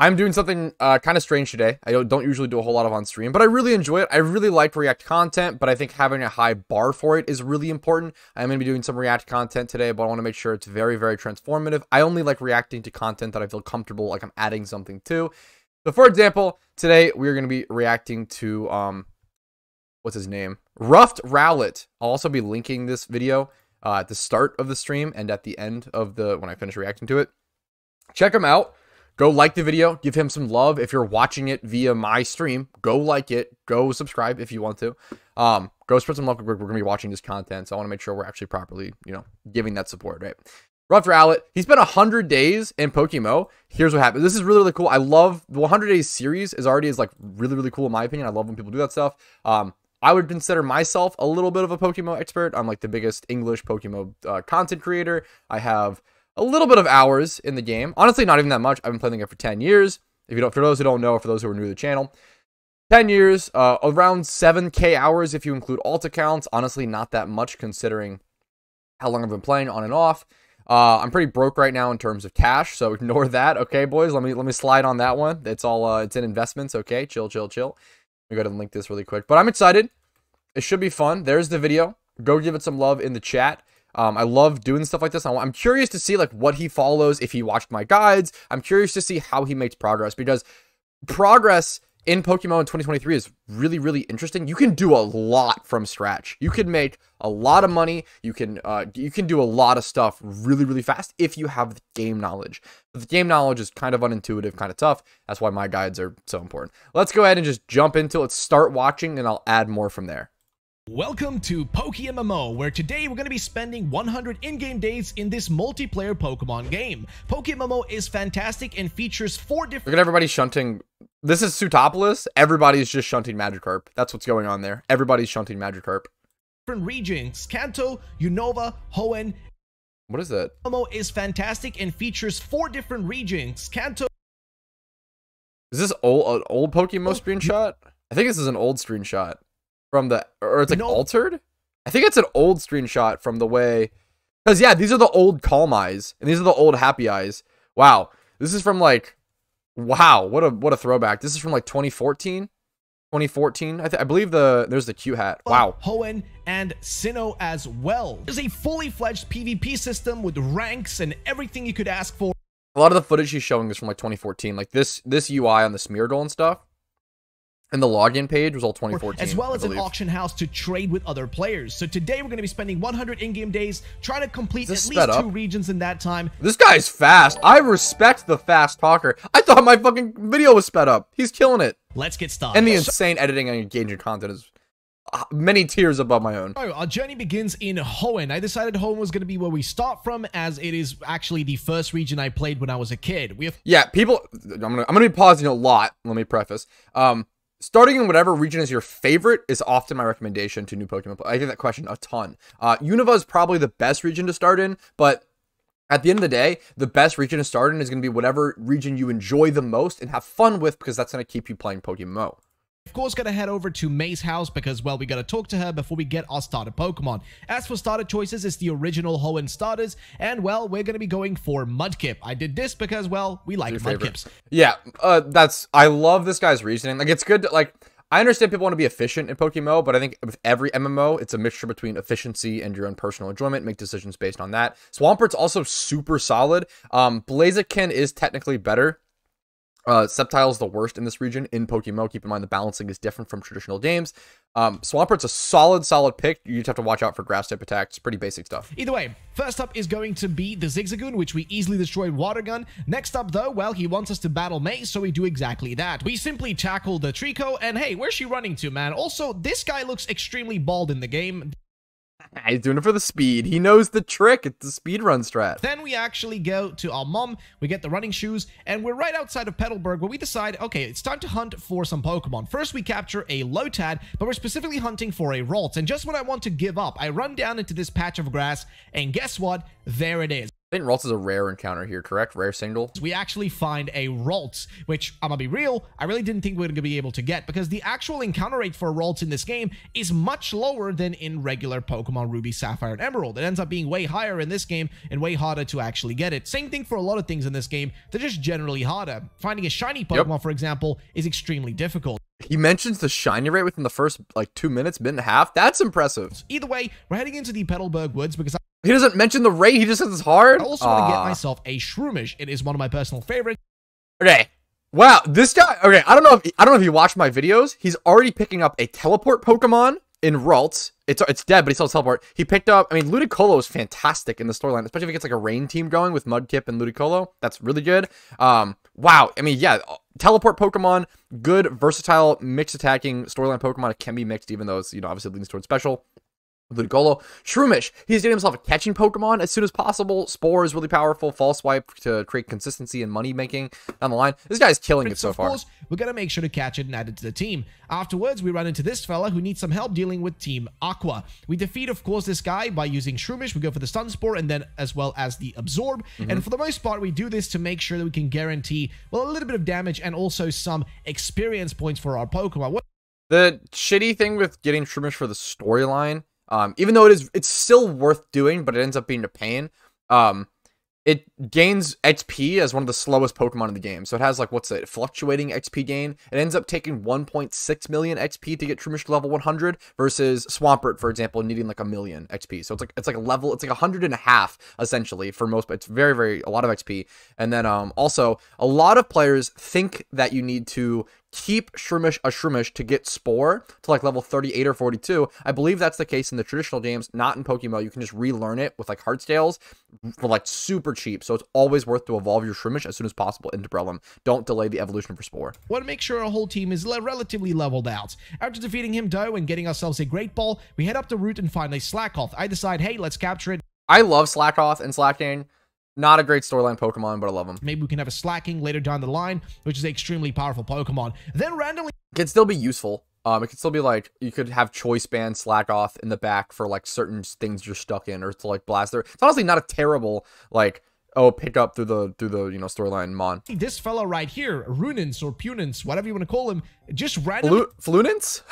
I'm doing something kind of strange today. I don't usually do a whole lot of on stream, but I really enjoy it. I really like React content, but I think having a high bar for it is really important. I'm going to be doing some React content today, but I want to make sure it's very, very transformative. I only like reacting to content that I feel comfortable, like I'm adding something to. So for example, today we're going to be reacting to, what's his name? Ruffled Rowlet. I'll also be linking this video at the start of the stream and at the end of the, when I finish reacting to it. Check him out. Go like the video, give him some love. If you're watching it via my stream, go like it, go subscribe if you want to. Go spread some love. We're gonna be watching this content, so I want to make sure we're actually properly, you know, giving that support, right? Ruffled Rowlet, he's been 100 days in PokeMMO. Here's what happened. This is really, really cool. I love the 100 days series is already like really, really cool in my opinion. I love when people do that stuff. I would consider myself a little bit of a PokeMMO expert. I'm like the biggest English PokeMMO content creator. I have a little bit of hours in the game. Honestly, not even that much. I've been playing the game for 10 years. If you don't, for those who don't know, for those who are new to the channel, 10 years, around 7K hours if you include alt accounts. Honestly, not that much considering how long I've been playing on and off. I'm pretty broke right now in terms of cash, so ignore that. Okay, boys, let me slide on that one. It's all it's in investments. Okay, chill, chill, chill. Let me go ahead and link this really quick. But I'm excited. It should be fun. There's the video. Go give it some love in the chat. I love doing stuff like this. I'm curious to see like what he follows, if he watched my guides. I'm curious to see how he makes progress, because progress in Pokemon in 2023 is really, really interesting. You can do a lot from scratch. You can make a lot of money. You can do a lot of stuff really, really fast if you have the game knowledge. But the game knowledge is kind of unintuitive, kind of tough. That's why my guides are so important. Let's go ahead and just jump into it. Let's start watching, and I'll add more from there. Welcome to PokeMMO, where today we're going to be spending 100 in-game days in this multiplayer Pokemon game. PokeMMO is fantastic and features 4 different... Look at everybody shunting. This is Sootopolis. Everybody's just shunting Magikarp. That's what's going on there. Everybody's shunting Magikarp. Different regions, Kanto, Unova, Hoenn. What is that? PokeMMO is fantastic and features 4 different regions, Kanto... Is this an old Pokemon screenshot? I think this is an old screenshot. From the, or it's like altered? I think it's an old screenshot from the way, because yeah, these are the old Calm Eyes and these are the old Happy Eyes. Wow, this is from like, wow, what a throwback. This is from like 2014. I believe there's the Q hat. Wow. Hoenn and Sinnoh as well. There's a fully fledged PvP system with ranks and everything you could ask for. A lot of the footage he's showing is from like 2014. Like this UI on the Smeargle and stuff. And the login page was all 2014. As well as an auction house to trade with other players. So today we're going to be spending 100 in-game days trying to complete at least 2 regions in that time. This guy's fast. I respect the fast talker. I thought my fucking video was sped up. He's killing it. Let's get started. And the insane editing and engaging content is many tiers above my own. Our journey begins in Hoenn. I decided Hoenn was going to be where we start from, as it is actually the first region I played when I was a kid. We have I'm going to be pausing a lot. Let me preface. Starting in whatever region is your favorite is often my recommendation to new Pokemon. I get that question a ton. Unova is probably the best region to start in, but at the end of the day, the best region to start in is going to be whatever region you enjoy the most and have fun with, because that's going to keep you playing Pokemon. Of course, gotta head over to May's house because, well, we gotta talk to her before we get our starter Pokemon. As for starter choices, it's the original Hoenn starters, and, well, we're gonna be going for Mudkip. I did this because, well, we like Mudkips. Yeah, I love this guy's reasoning. Like, it's good to, like, I understand people want to be efficient in Pokemon, but I think with every MMO, it's a mixture between efficiency and your own personal enjoyment. Make decisions based on that. Swampert's also super solid. Blaziken is technically better. Sceptile is the worst in this region in Pokemon. Keep in mind the balancing is different from traditional games. Swampert's a solid pick. You just have to watch out for grass type attacks. Pretty basic stuff. Either way, first up is going to be the Zigzagoon, which we easily destroyed Water Gun. Next up, though, well, he wants us to battle May, so we do exactly that. We simply tackle the Treecko, and hey, where's she running to, man? Also, this guy looks extremely bald in the game. He's doing it for the speed. He knows the trick. It's the speed run strat. Then we actually go to our mom. We get the running shoes, and we're right outside of Petalburg, where we decide, okay, it's time to hunt for some Pokemon. First, we capture a Lotad, but we're specifically hunting for a Ralts. And just when I want to give up, I run down into this patch of grass, and guess what? There it is. I think Ralts is a rare encounter here, correct? Rare single? We actually find a Ralts, which I'm gonna be real, I really didn't think we were gonna be able to get, because the actual encounter rate for Ralts in this game is much lower than in regular Pokemon Ruby, Sapphire, and Emerald. It ends up being way higher in this game and way harder to actually get it. Same thing for a lot of things in this game. They're just generally harder. Finding a shiny Pokemon, for example, is extremely difficult. He mentions the shiny rate within the first, like, 2 minutes, minute and a half. That's impressive. Either way, we're heading into the Petalburg Woods because he doesn't mention the rate. He just says it's hard. I also want to get myself a Shroomish. It is one of my personal favorites. Okay. Wow. This guy. Okay. I don't know if you watched my videos. He's already picking up a teleport Pokemon in Ralts. It's dead, but he still has teleport. He picked up, I mean, Ludicolo is fantastic in the storyline, especially if it gets like a rain team going with Mudkip and Ludicolo. That's really good. Wow. I mean, yeah. Teleport Pokemon, good, versatile, mixed attacking storyline Pokemon. It can be mixed, even though it's, you know, obviously leans towards special. Ludicolo. Shroomish, he's getting himself a catching Pokemon as soon as possible. Spore is really powerful. False Swipe to create consistency and money making down the line. This guy's killing it so far. Of course, we're going to make sure to catch it and add it to the team. Afterwards, we run into this fella who needs some help dealing with Team Aqua. We defeat, of course, this guy by using Shroomish. We go for the Sun Spore and then as well as the Absorb. And for the most part, we do this to make sure that we can guarantee, well, a little bit of damage and also some experience points for our Pokemon. The shitty thing with getting Shroomish for the storyline, even though it's still worth doing, but it ends up being a pain. It gains XP as one of the slowest Pokemon in the game. So it has, like, what's it? Fluctuating XP gain. It ends up taking 1.6 million XP to get Shroomish to level 100 versus Swampert, for example, needing like 1 million XP. So it's like a level, it's like 100.5 essentially for most, but it's very, very, a lot of XP. And then also a lot of players think that you need to keep Shroomish to get Spore to like level 38 or 42. I believe that's the case in the traditional games, not in Pokemon. You can just relearn it with like hard scales for like super cheap. So it's always worth to evolve your Shroomish as soon as possible into Brellum. Don't delay the evolution for Spore. We want to make sure our whole team is relatively leveled out. After defeating him though and getting ourselves a Great Ball, we head up the route and find a Slakoth. I decide, hey, let's capture it. I love Slakoth and Slacking. Not a great storyline Pokemon, but I love them. Maybe we can have a Slacking later down the line, which is an extremely powerful Pokemon. Then randomly, it can still be useful. It could still be like, you could have Choice Band Slakoth in the back for like certain things you're stuck in, or to like blast there. It's honestly not a terrible, like, oh, pick up through the you know, storyline mon. This fella right here, Runance or Punance, whatever you want to call him, just randomly Flunance?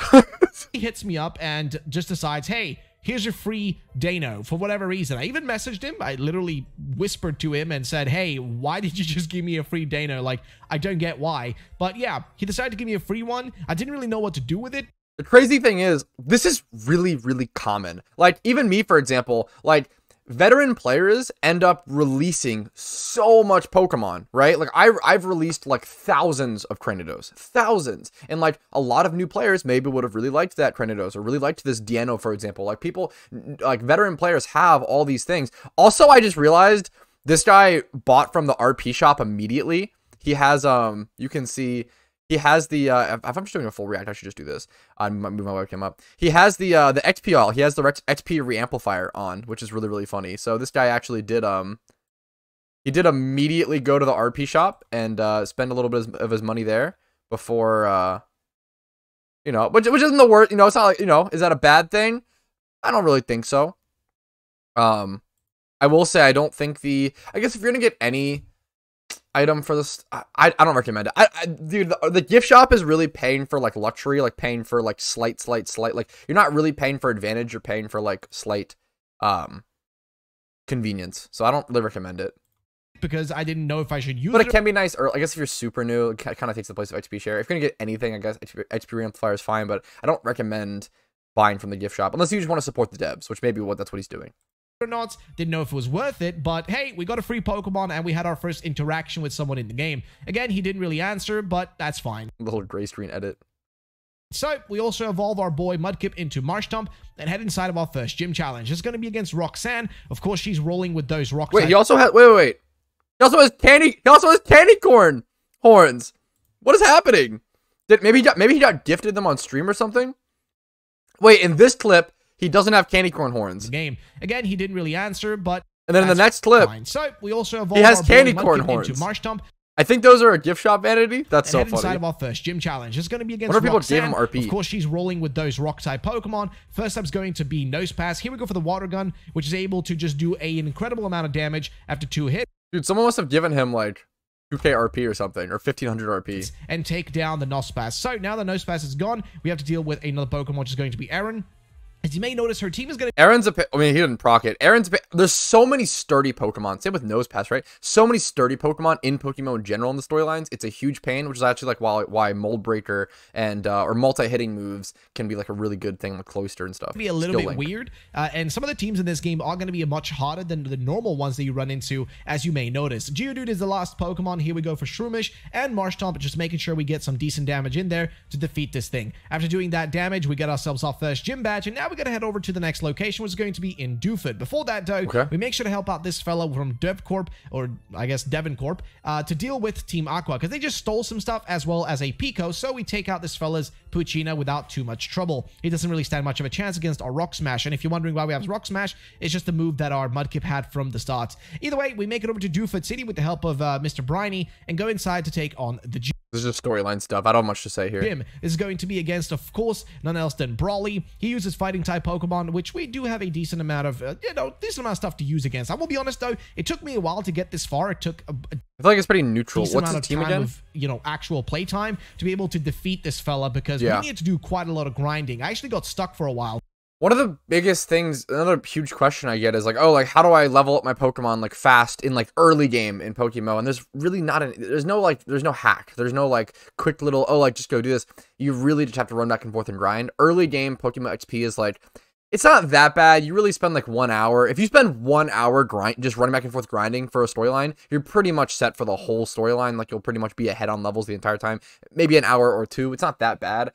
He hits me up and just decides, hey, here's your free Dano for whatever reason. I even messaged him. I literally whispered to him and said, hey, why did you just give me a free Dano? Like, I don't get why. But yeah, he decided to give me a free one. I didn't really know what to do with it. The crazy thing is, this is really, really common. Like, even me, for example, like, veteran players end up releasing so much Pokemon, right? Like, I've released like thousands of Cranidos, thousands. And like a lot of new players maybe would have really liked that Cranidos or really liked this Deano, for example. Like, people, like veteran players have all these things. Also, I just realized this guy bought from the RP shop immediately. He has, you can see he has the, if I'm just doing a full react, I should just do this. I might move my webcam up. He has the XP all. He has the XP reamplifier on, which is really, really funny. So this guy actually did, he did immediately go to the RP shop and spend a little bit of his money there before, you know, which isn't the worst, you know, it's not like, you know, is that a bad thing? I don't really think so. I will say, I don't think I guess if you're going to get any item for this, I don't recommend it. Dude, the gift shop is really paying for like luxury, like paying for like slight, like, you're not really paying for advantage, you're paying for like slight convenience. So I don't really recommend it, because I didn't know if I should use it. But it can be nice, or I guess if you're super new, it kind of takes the place of XP share. If you're gonna get anything, I guess XP amplifier is fine, but I don't recommend buying from the gift shop unless you just want to support the devs, which maybe that's what he's doing. Or not, didn't know if it was worth it, but hey, we got a free Pokemon and we had our first interaction with someone in the game. Again, he didn't really answer, but that's fine. Little gray screen edit. So we also evolve our boy Mudkip into Marshtomp and head inside of our first gym challenge. It's going to be against Roxanne. Of course, she's rolling with those rocks. Wait, he also has wait. He also has candy corn horns. What is happening? Maybe he got gifted them on stream or something. Wait, in this clip, he doesn't have candy corn horns. Game. Again, he didn't really answer, but... And then in the next clip, so we also evolve he has candy corn horns. Into Marshtomp. I think those are a gift shop vanity. That's so funny. Inside of our first gym challenge is going to be against Roxanne. Of course, she's rolling with those rock type Pokemon. First up's going to be Nosepass. Here we go for the Water Gun, which is able to just do an incredible amount of damage after 2 hits. Dude, someone must have given him like 2k RP or something, or 1500 RP. And take down the Nosepass. So now the Nosepass is gone. We have to deal with another Pokemon, which is going to be Erin. As you may notice, her team is going to... I mean, he didn't proc it. There's so many sturdy Pokemon. Same with Nosepass, right? So many sturdy Pokemon in Pokemon in general in the storylines. It's a huge pain, which is actually like why Mold Breaker and or multi-hitting moves can be like a really good thing with Cloyster and stuff. It's going to be a little bit weird. And some of the teams in this game are going to be much harder than the normal ones that you run into, as you may notice. Geodude is the last Pokemon. Here we go for Shroomish and Marshtomp, just making sure we get some decent damage in there to defeat this thing. After doing that damage, we get ourselves our first gym badge, and now we're going to head over to the next location, which is going to be in Dewford. Before that, though, we make sure to help out this fella from DevCorp, or I guess DevonCorp, to deal with Team Aqua, because they just stole some stuff as well as a Pico, so we take out this fella's Puccina without too much trouble. He doesn't really stand much of a chance against our Rock Smash, and if you're wondering why we have Rock Smash, it's just the move that our Mudkip had from the start. Either way, we make it over to Dewford City with the help of Mr. Briny, and go inside to take on the G. This is just storyline stuff. I don't have much to say here. Him is going to be against, of course, none else than Brawly. He uses Fighting-type Pokemon, which we do have a decent amount of, decent amount of stuff to use against. I will be honest, though. It took me a while to get this far. It took... I feel like it's pretty neutral. What's the team again? Of, you know, actual playtime to be able to defeat this fella, because we need to do quite a lot of grinding. I actually got stuck for a while. One of the biggest things, another huge question I get is like, oh, like, how do I level up my Pokemon like fast in like early game in PokeMMO? And there's really not an, there's no hack. There's no like quick little, oh, like just go do this. You really just have to run back and forth and grind. Early game PokeMMO XP is like, it's not that bad. You really spend like 1 hour. If you spend 1 hour just running back and forth grinding for a storyline, you're pretty much set for the whole storyline. Like you'll pretty much be ahead on levels the entire time, maybe an hour or two. It's not that bad.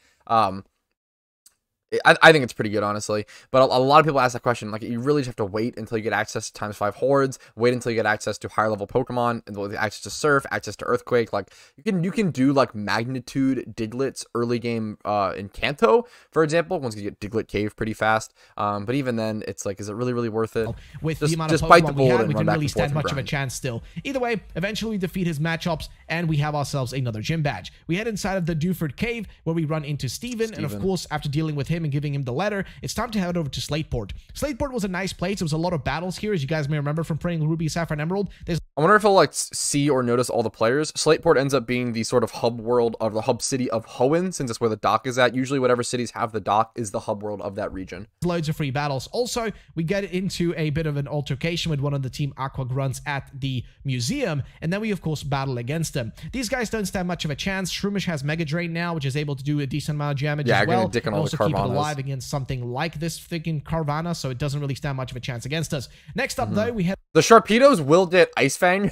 I think it's pretty good, honestly, but a lot of people ask that question, like, you really just have to wait until you get access to ×5 hordes, wait until you get access to higher level Pokemon, and access to Surf, access to Earthquake. Like, you can do, like, Magnitude Diglets early game in Kanto, for example, once you get Diglett Cave pretty fast, but even then, it's like, is it really, really worth it? With just, the amount of Pokemon the bullet we didn't really stand much of a chance still. Either way, eventually we defeat his matchups, and we have ourselves another gym badge. We head inside of the Dewford Cave, where we run into Steven, and of course, after dealing with him and giving him the letter, it's time to head over to Slateport. Slateport was a nice place. There was a lot of battles here, as you guys may remember from playing Ruby, Sapphire, and Emerald. I wonder if I'll like see or notice all the players. Slateport ends up being the sort of hub world of the hub city of Hoenn, since that's where the dock is at. Usually whatever cities have the dock is the hub world of that region. Loads of free battles. Also, we get into a bit of an altercation with one of the Team Aqua grunts at the museum, and then we of course battle against them. These guys don't stand much of a chance. Shroomish has Mega Drain now, which is able to do a decent amount of damage as well. Dick and all the Carvana. Alive against something like this freaking Carvana, so it doesn't really stand much of a chance against us. Next up, though, we have the Sharpedos will get Ice Fang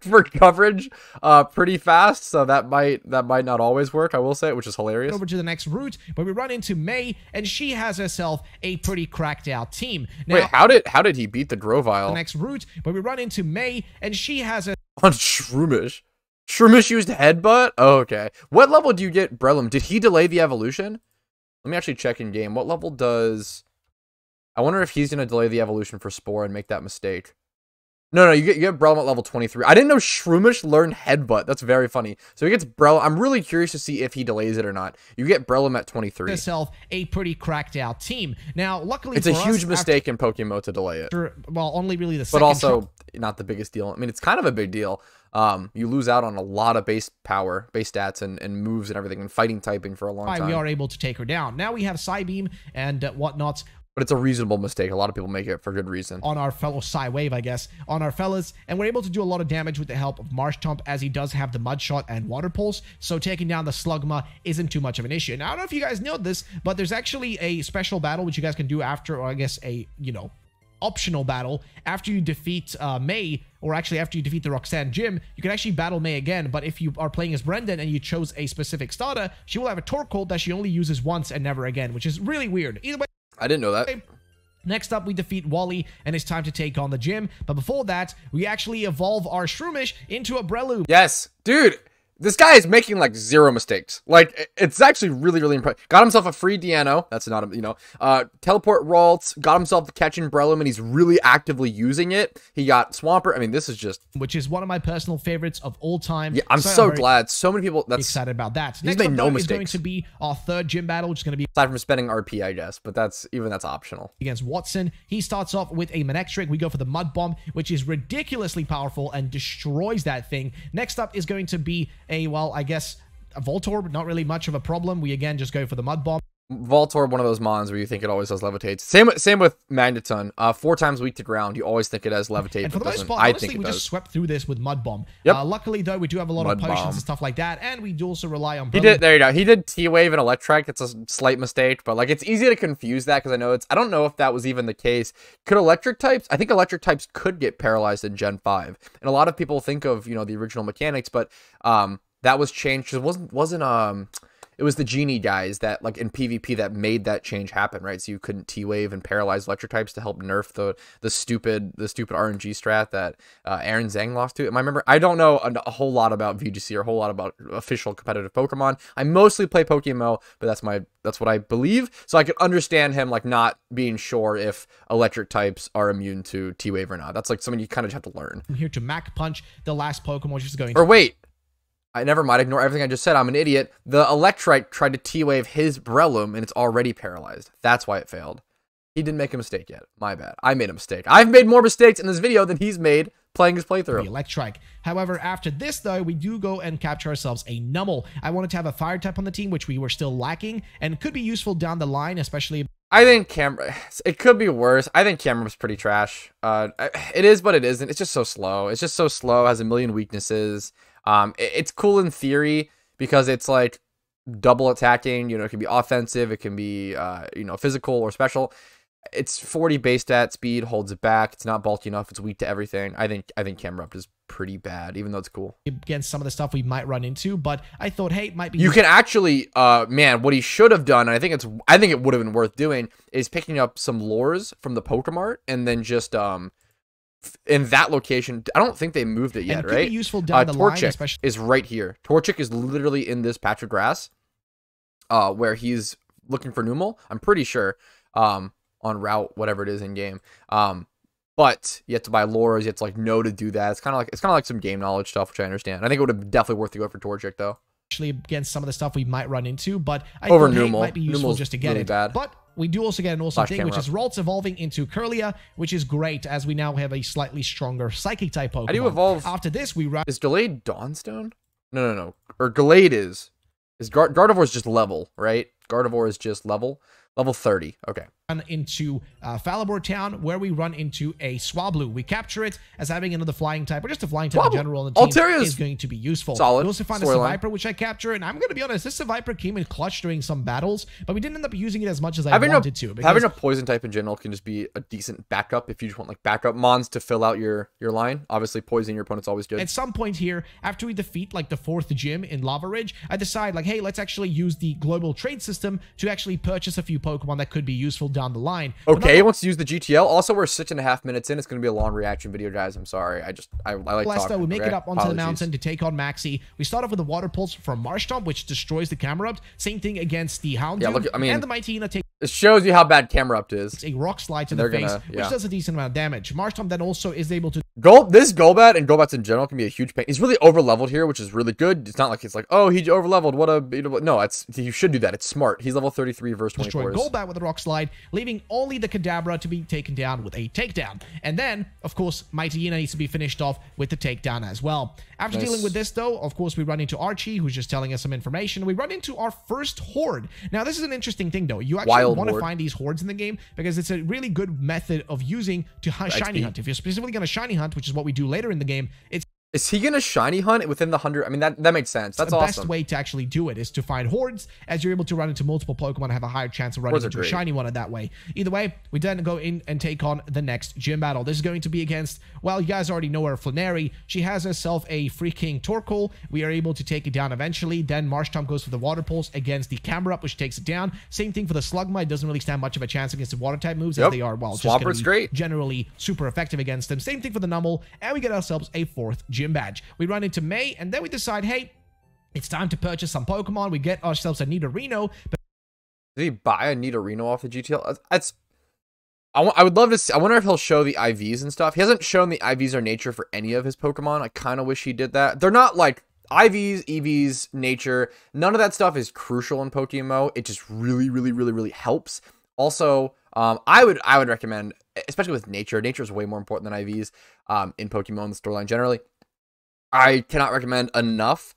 for coverage pretty fast, so that might not always work, I will say, which is hilarious. Over to the next route, but we run into May, and she has herself a pretty cracked out team. Now, wait, how did he beat the Grovyle? The next route, but we run into May, and she has a on Shroomish. Shroomish used Headbutt. Oh, okay, what level do you get Breloom? Did he delay the evolution? Let me actually check in game. What level does... I wonder if he's going to delay the evolution for Spore and make that mistake. No, you get Breloom at level 23. I didn't know Shroomish learned Headbutt. That's very funny. So he gets Breloom. I'm really curious to see if he delays it or not. You get Breloom at 23. Yourself a pretty cracked out team. Now, luckily it's a huge mistake in Pokemon to delay it. Well, only really the second. But also not the biggest deal. I mean, it's kind of a big deal. You lose out on a lot of base power, base stats, and moves and everything, and fighting typing for a long time. We are able to take her down. Now we have Psybeam and whatnot. But it's a reasonable mistake. A lot of people make it for good reason. On our fellow Psywave, I guess. On our fellas. And we're able to do a lot of damage with the help of Marshtomp, as he does have the Mud Shot and Water Pulse. So taking down the Slugma isn't too much of an issue. Now, I don't know if you guys know this, but there's actually a special battle which you guys can do after, or I guess a, you know, optional battle after you defeat May, or actually after you defeat the Roxanne gym. You can actually battle May again, but if you are playing as Brendan and you chose a specific starter, she will have a Torkoal that she only uses once and never again, which is really weird. Either way, I didn't know that. Next up, we defeat Wally, and it's time to take on the gym, but before that, we actually evolve our Shroomish into a Breloom. Yes, dude, This guy is making like zero mistakes. Like, it's actually really, really impressive. Got himself a free Deano. That's not, you know, teleport Ralts. Got himself the catch in Breloom, and he's really actively using it. He got Swampert. I mean, this is just, which is one of my personal favorites of all time. Yeah, I'm so glad. So many people that's excited about that. He's made no mistakes. Going to be our third gym battle, which is going to be aside from spending RP, I guess, but that's optional. Against Watson, he starts off with a Manectric. We go for the Mud Bomb, which is ridiculously powerful and destroys that thing. Next up is going to be a Voltorb, not really much of a problem. We again just go for the Mud Bomb. Voltorb, one of those mons where you think it always has levitates. Same with Magneton. 4 times weak to ground, you always think it has levitate. And for the most part, honestly, we just swept through this with Mud Bomb. Yep. Luckily, though, we do have a lot of potions and stuff like that, and we do also rely on. He did. There you go. He did T-Wave and Electrike. It's a slight mistake, but like it's easy to confuse that because I know it's. I don't know if that was even the case. Could electric types? I think electric types could get paralyzed in Gen 5, and a lot of people think of the original mechanics, but that was changed. It wasn't. It was the Genie guys that, like, in PvP that made that change happen, right? So you couldn't T-Wave and paralyze electric types to help nerf the stupid RNG strat that Aaron Zhang lost to. Am I remember? I don't know a whole lot about VGC or a whole lot about official competitive Pokemon. I mostly play PokeMMO, but that's what I believe. So I could understand him, like, not being sure if electric types are immune to T-Wave or not. That's, like, something you kind of have to learn. I'm here to Mac Punch the last Pokemon, which is going to... Or wait. I never mind. Ignore everything I just said. I'm an idiot. The Electrike tried to T-Wave his Breloom, and it's already paralyzed. That's why it failed. He didn't make a mistake yet. My bad. I made a mistake. I've made more mistakes in this video than he's made playing his playthrough. The Electrike. However, after this, though, we do go and capture ourselves a Numel. I wanted to have a fire type on the team, which we were still lacking, and could be useful down the line, especially... I think Camera, it could be worse. I think Camera was pretty trash. It is, but it isn't. It's just so slow. It's just so slow. Has a million weaknesses. It's cool in theory because it's like double attacking, it can be offensive, it can be, physical or special. It's 40 base stat speed, holds it back. It's not bulky enough. It's weak to everything. I think Camerupt is pretty bad, even though it's cool. Against some of the stuff we might run into, but I thought, hey, it might be. You can actually, what he should have done, and I think it would have been worth doing, is picking up some lures from the Pokemart and then just, in that location. I don't think they moved it yet, and right? Useful down the line, especially. Is right here. Torchic is literally in this patch of grass, where he's looking for Numel. I'm pretty sure, on route whatever it is in game. But you have to buy lures. You have to know to do that. It's kind of like some game knowledge stuff, which I understand. I think it would have definitely worth to go for Torchic though. Actually, against some of the stuff we might run into, but I think it might be useful Numel's just to get really it. Bad. But we do also get an awesome thing, which is Ralts evolving into Kirlia, which is great, as we now have a slightly stronger Psychic-type Pokemon. How do you evolve? After this, we run... Is Gallade Dawnstone? No. Or Gallade is... Gardevoir is just level, right? Gardevoir is just level. Level 30. Okay. Into Falibor Town, where we run into a Swablu. We capture it as having another flying type, or just a flying type in general on the team is going to be useful. Solid. We also find a Seviper, which I capture, and I'm going to be honest, this Seviper came in clutch during some battles, but we didn't end up using it as much as I wanted to. Because having a poison type in general can just be a decent backup if you just want backup mons to fill out your line. Obviously, poisoning your opponent's always good. At some point here, after we defeat the 4th gym in Lava Ridge, I decide hey, let's actually use the global trade system to actually purchase a few Pokemon that could be useful down the line. Okay, wants to use the GTL. Also, we're 6.5 minutes in. It's going to be a long reaction video, guys. I'm sorry. I like talking. We make it up onto the mountain to take on Maxie. We start off with the Water Pulse from Marshtomp, which destroys the Camerupt. Same thing against the Houndoom. Yeah, look, I mean, and the Mightyena take. It shows you how bad Camerupt is. It's a Rock Slide to the face, which does a decent amount of damage. Marshtomp then also is able to... This Golbat and Golbats in general can be a huge pain. He's really overleveled here, which is really good. It's not like he's like, oh, he overleveled. What a... No, you should do that. It's smart. He's level 33 versus 24. Destroy Golbat with a Rock Slide, leaving only the Kadabra to be taken down with a takedown. And then, of course, Mightyena needs to be finished off with the takedown as well. After dealing with this, though, of course, we run into Archie, who's just telling us some information. We run into our first Horde. Now, this is an interesting thing, though. You actually want to find these Hordes in the game because it's a really good method of using to shiny hunt. If you're specifically going to shiny hunt, which is what we do later in the game, is he gonna shiny hunt within the 100? I mean, that makes sense. That's awesome. The best way to actually do it is to find Hordes, as you're able to run into multiple Pokemon and have a higher chance of running into a shiny one in that way. Either way, we then go in and take on the next gym battle. This is going to be against, well, you guys already know her, Flannery. She has herself a freaking Torkoal. We are able to take it down eventually. Then Marshtomp goes for the Water Pulse against the Camerupt, which takes it down. Same thing for the Slugma. It doesn't really stand much of a chance against the Water-type moves, as they are, well, Swampert's great. Generally super effective against them. Same thing for the Numel, and we get ourselves a 4th gym badge. We run into May, and then we decide, hey, It's time to purchase some Pokemon. We get ourselves a Nidorino. Did he buy a Nidorino off the GTL? That's... I would love to see. I wonder if he'll show the IVs and stuff. He hasn't shown the IVs or nature for any of his Pokemon. I kind of wish he did that. They're not like IVs, EVs, nature. None of that stuff is crucial in PokeMMO. It just really, really, really, really helps. Also, I would recommend, especially with nature. Nature is way more important than IVs in PokeMMO and the storyline generally. I cannot recommend enough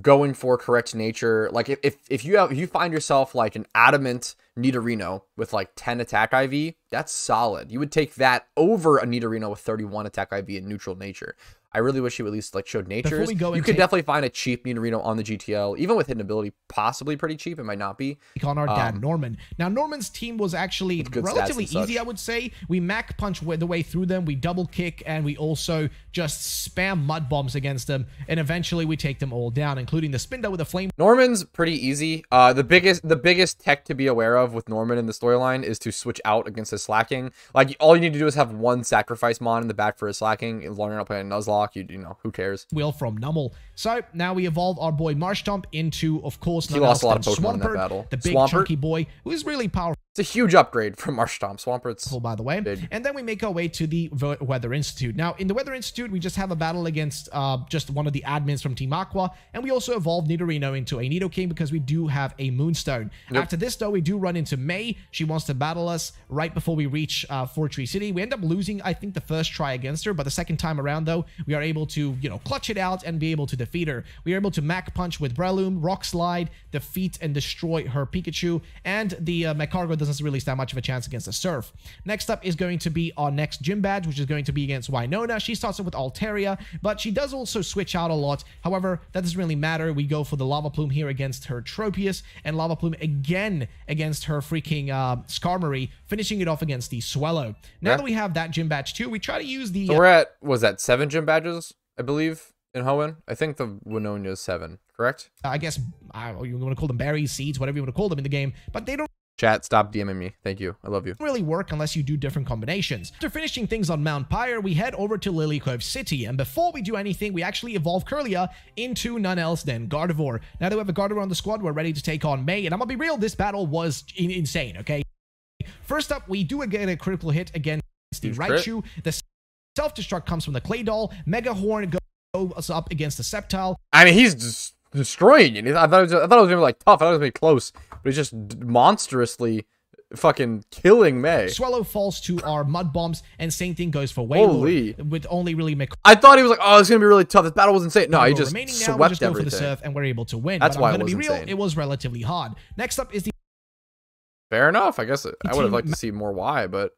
going for correct nature. Like if you find yourself like an adamant Nidorino with like 10 attack IV, that's solid. You would take that over a Nidorino with 31 attack IV and neutral nature. I really wish you at least like showed natures. You could definitely find a cheap Nidorino on the GTL, even with hidden ability, possibly pretty cheap. It might not be. On our dad, Norman. Now, Norman's team was actually relatively easy, I would say. We Mac punch the way through them. We double kick, and we also just spam mud bombs against them. And eventually, we take them all down, including the Spinda with a flame. Norman's pretty easy. The biggest tech to be aware of with Norman in the storyline is to switch out against his slacking. Like all you need to do is have one sacrifice mon in the back for his slacking. As long as you're not playing a Nuzlocke. You know, who cares? Will from Numel. So now we evolve our boy Marshtomp into, of course, he lost a lot of Pokemon in that battle. The big chunky boy who is really powerful. It's a huge upgrade from Marshtomp. Swampert's cool, by the way. Big. And then we make our way to the Weather Institute. Now, in the Weather Institute, we just have a battle against just one of the admins from Team Aqua. And we also evolve Nidorino into a Nidoking because we do have a Moonstone. Yep. After this, though, we do run into May. She wants to battle us right before we reach Fort Tree City. We end up losing, I think, the first try against her. But the second time around, though, we are able to, you know, clutch it out and be able to defeat her. We are able to Mac Punch with Breloom, Rock Slide, defeat and destroy her Pikachu. And the Magcargo doesn't really stand much of a chance against the Surf. Next up is going to be our next gym badge, which is going to be against Winona. She starts with Altaria, but she does also switch out a lot. However, that doesn't really matter. We go for the Lava Plume here against her Tropius, and Lava Plume again against her freaking Skarmory, finishing it off against the Swellow. Now that we have that gym badge too, we try to use the... So we're at, was that 7 gym badges, I believe, in Hoenn? I think the Winona is 7, correct? I guess, I don't know, you want to call them berries, seeds, whatever you want to call them in the game, but they don't... Chat, stop DMing me. Thank you. I love you. Really work unless you do different combinations. After finishing things on Mount Pyre, we head over to Lily Cove City. And before we do anything, we actually evolve Kirlia into none else than Gardevoir. Now that we have a Gardevoir on the squad, we're ready to take on May. And I'm going to be real, this battle was insane, okay? First up, we do get a critical hit against the Raichu. The self-destruct comes from the Claydol. Mega Horn goes up against the Sceptile. I mean, he's just destroying it. I thought it was gonna be like tough. I thought it was gonna be close, but it's just monstrously fucking killing May. Swallow falls to our mud bombs, and same thing goes for Wailord. With only really Mc... I thought he was like, oh, it's gonna be really tough. This battle was insane. No, he just swept now, just everything. Go for the Surf, and we're able to win. That's why I'm gonna be real. Insane. It was relatively hard. Next up is the... Fair enough. I guess I would have liked to see more Y, but.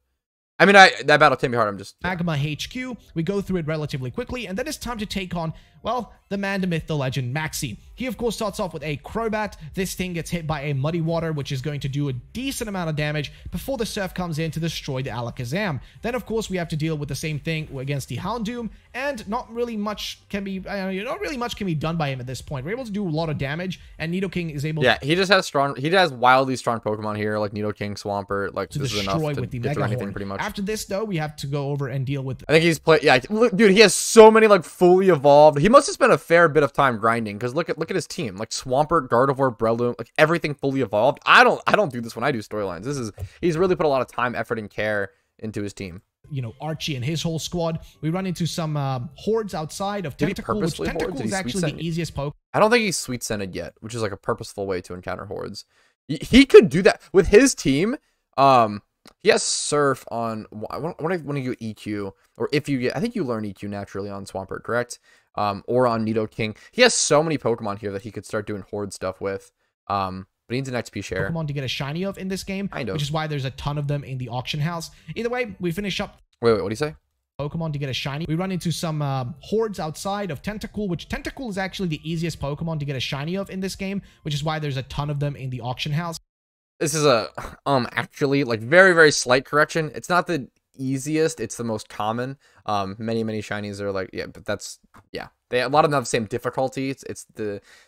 I mean, that battle can be hard. I'm just... Yeah. Magma HQ. We go through it relatively quickly, and then it's time to take on, well, the man, the myth, the legend, Maxi. He, of course, starts off with a Crobat. This thing gets hit by a Muddy Water, which is going to do a decent amount of damage before the Surf comes in to destroy the Alakazam. Then, of course, we have to deal with the same thing against the Houndoom, and not really much can be done by him at this point. We're able to do a lot of damage, and Nidoking is able... Yeah, he just has strong... He has wildly strong Pokemon here, like Nidoking, Swampert. Like, this is enough to get through anything pretty much. After this, though, we have to go over and deal with... I think he's played... Yeah, look, dude, he has so many, like, fully evolved. He must have spent a fair bit of time grinding, because look at his team. Like, Swampert, Gardevoir, Breloom, like, everything fully evolved. I don't do this when I do storylines. This is... He's really put a lot of time, effort, and care into his team. You know, Archie and his whole squad. We run into some hordes outside of Tentacool, which Tentacool is actually the easiest Pokemon. I don't think he's Sweet Scented yet, which is, like, a purposeful way to encounter hordes. He could do that. With his team, he has Surf on... When you EQ, or if you get... I think you learn EQ naturally on Swampert, correct? Or on Nidoking. He has so many Pokemon here that he could start doing Horde stuff with. But he needs an XP share. Pokemon to get a shiny of in this game, which is why there's a ton of them in the auction house. Either way, we finish up... Wait, what do you say? Pokemon to get a shiny. We run into some hordes outside of Tentacool, which Tentacool is actually the easiest Pokemon to get a shiny of in this game, which is why there's a ton of them in the auction house. This is a, actually, like, very, very slight correction. It's not the easiest. It's the most common. Many shinies are like, yeah, but that's, yeah, A lot of them have the same difficulty. It's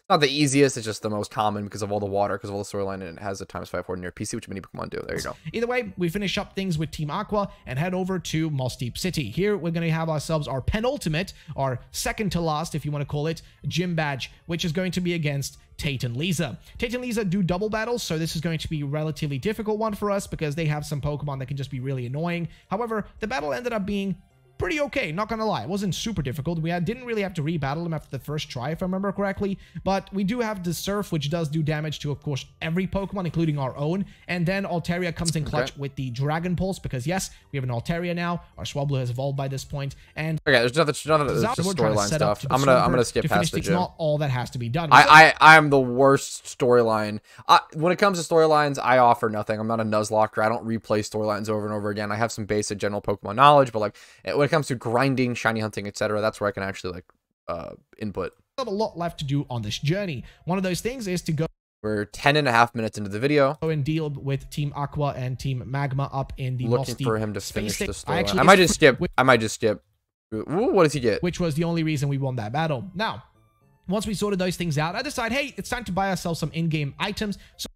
not the easiest. It's just the most common because of all the water, because of all the storyline, and it has a ×5 ordinary PC, which many Pokemon do. There you go. Either way, we finish up things with Team Aqua and head over to Musteep City. Here, we're going to have ourselves our penultimate, our second to last, if you want to call it, gym badge, which is going to be against Tate and Lisa. Tate and Lisa do double battles, so this is going to be a relatively difficult one for us because they have some Pokemon that can just be really annoying. However, the battle ended up being pretty okay, not gonna lie. It wasn't super difficult. We didn't really have to rebattle him after the first try, if I remember correctly, but we do have the Surf, which does do damage to, of course, every Pokemon, including our own, and then Altaria comes in clutch with the Dragon Pulse, because, yes, we have an Altaria now. Our Swablu has evolved by this point, and... Okay, there's just storyline stuff. I'm gonna skip past the gym. It's not all that has to be done. I'm the worst storyline. When it comes to storylines, I offer nothing. I'm not a Nuzlocker. I don't replay storylines over and over again. I have some basic general Pokemon knowledge, but, like, when it comes to grinding, shiny hunting, etc., that's where I can actually like input. I have a lot left to do on this journey. One of those things is to go. We're 10.5 minutes into the video. And deal with Team Aqua and Team Magma up in the looking for him to finish the story. I might just skip. Ooh, what does he get? Which was the only reason we won that battle. Now, once we sorted those things out, I decide, hey, it's time to buy ourselves some in-game items. So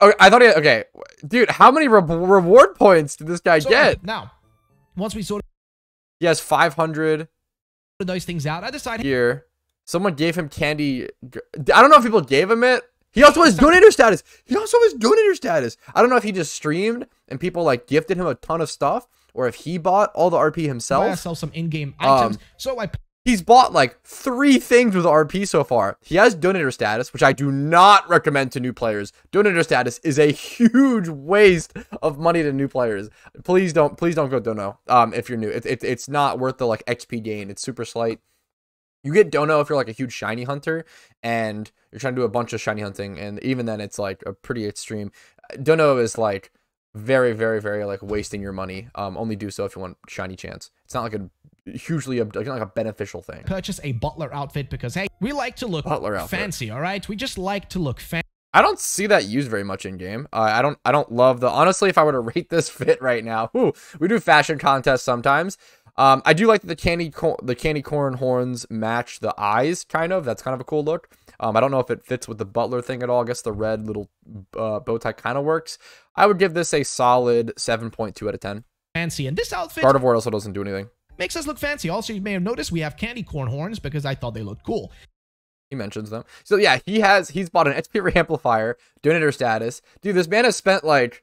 I thought, okay, dude, how many reward points did this guy get? Now, once we sorted. He has 500. Those things out. I decided here. Someone gave him candy. I don't know if people gave him it. He also has donator status. I don't know if he just streamed and people like gifted him a ton of stuff, or if he bought all the RP himself. I sell some in-game items. So he's bought like 3 things with RP so far. He has donator status, which I do not recommend to new players. Donator status is a huge waste of money to new players. Please don't go dono if you're new. It's not worth the like XP gain. It's super slight. You get dono if you're like a huge shiny hunter and you're trying to do a bunch of shiny hunting, and even then it's like a pretty extreme. Dono is like very, very, very like wasting your money. Only do so if you want shiny chance. It's not like a hugely a beneficial thing. Purchase a butler outfit because hey, we like to look fancy, all right? We just like to look fancy. I don't see that used very much in game. I don't love the, honestly, if I were to rate this fit right now, we do fashion contests sometimes. I do like that the candy corn horns match the eyes, kind of. That's kind of a cool look. I don't know if it fits with the butler thing at all. I guess the red little bow tie kind of works. I would give this a solid 7.2 out of 10. Fancy, and this outfit... Gardevoir also doesn't do anything. Makes us look fancy. Also, you may have noticed we have candy corn horns because I thought they looked cool. He mentions them. So yeah, he's bought an XP reamplifier, donator status. Dude, this man has spent like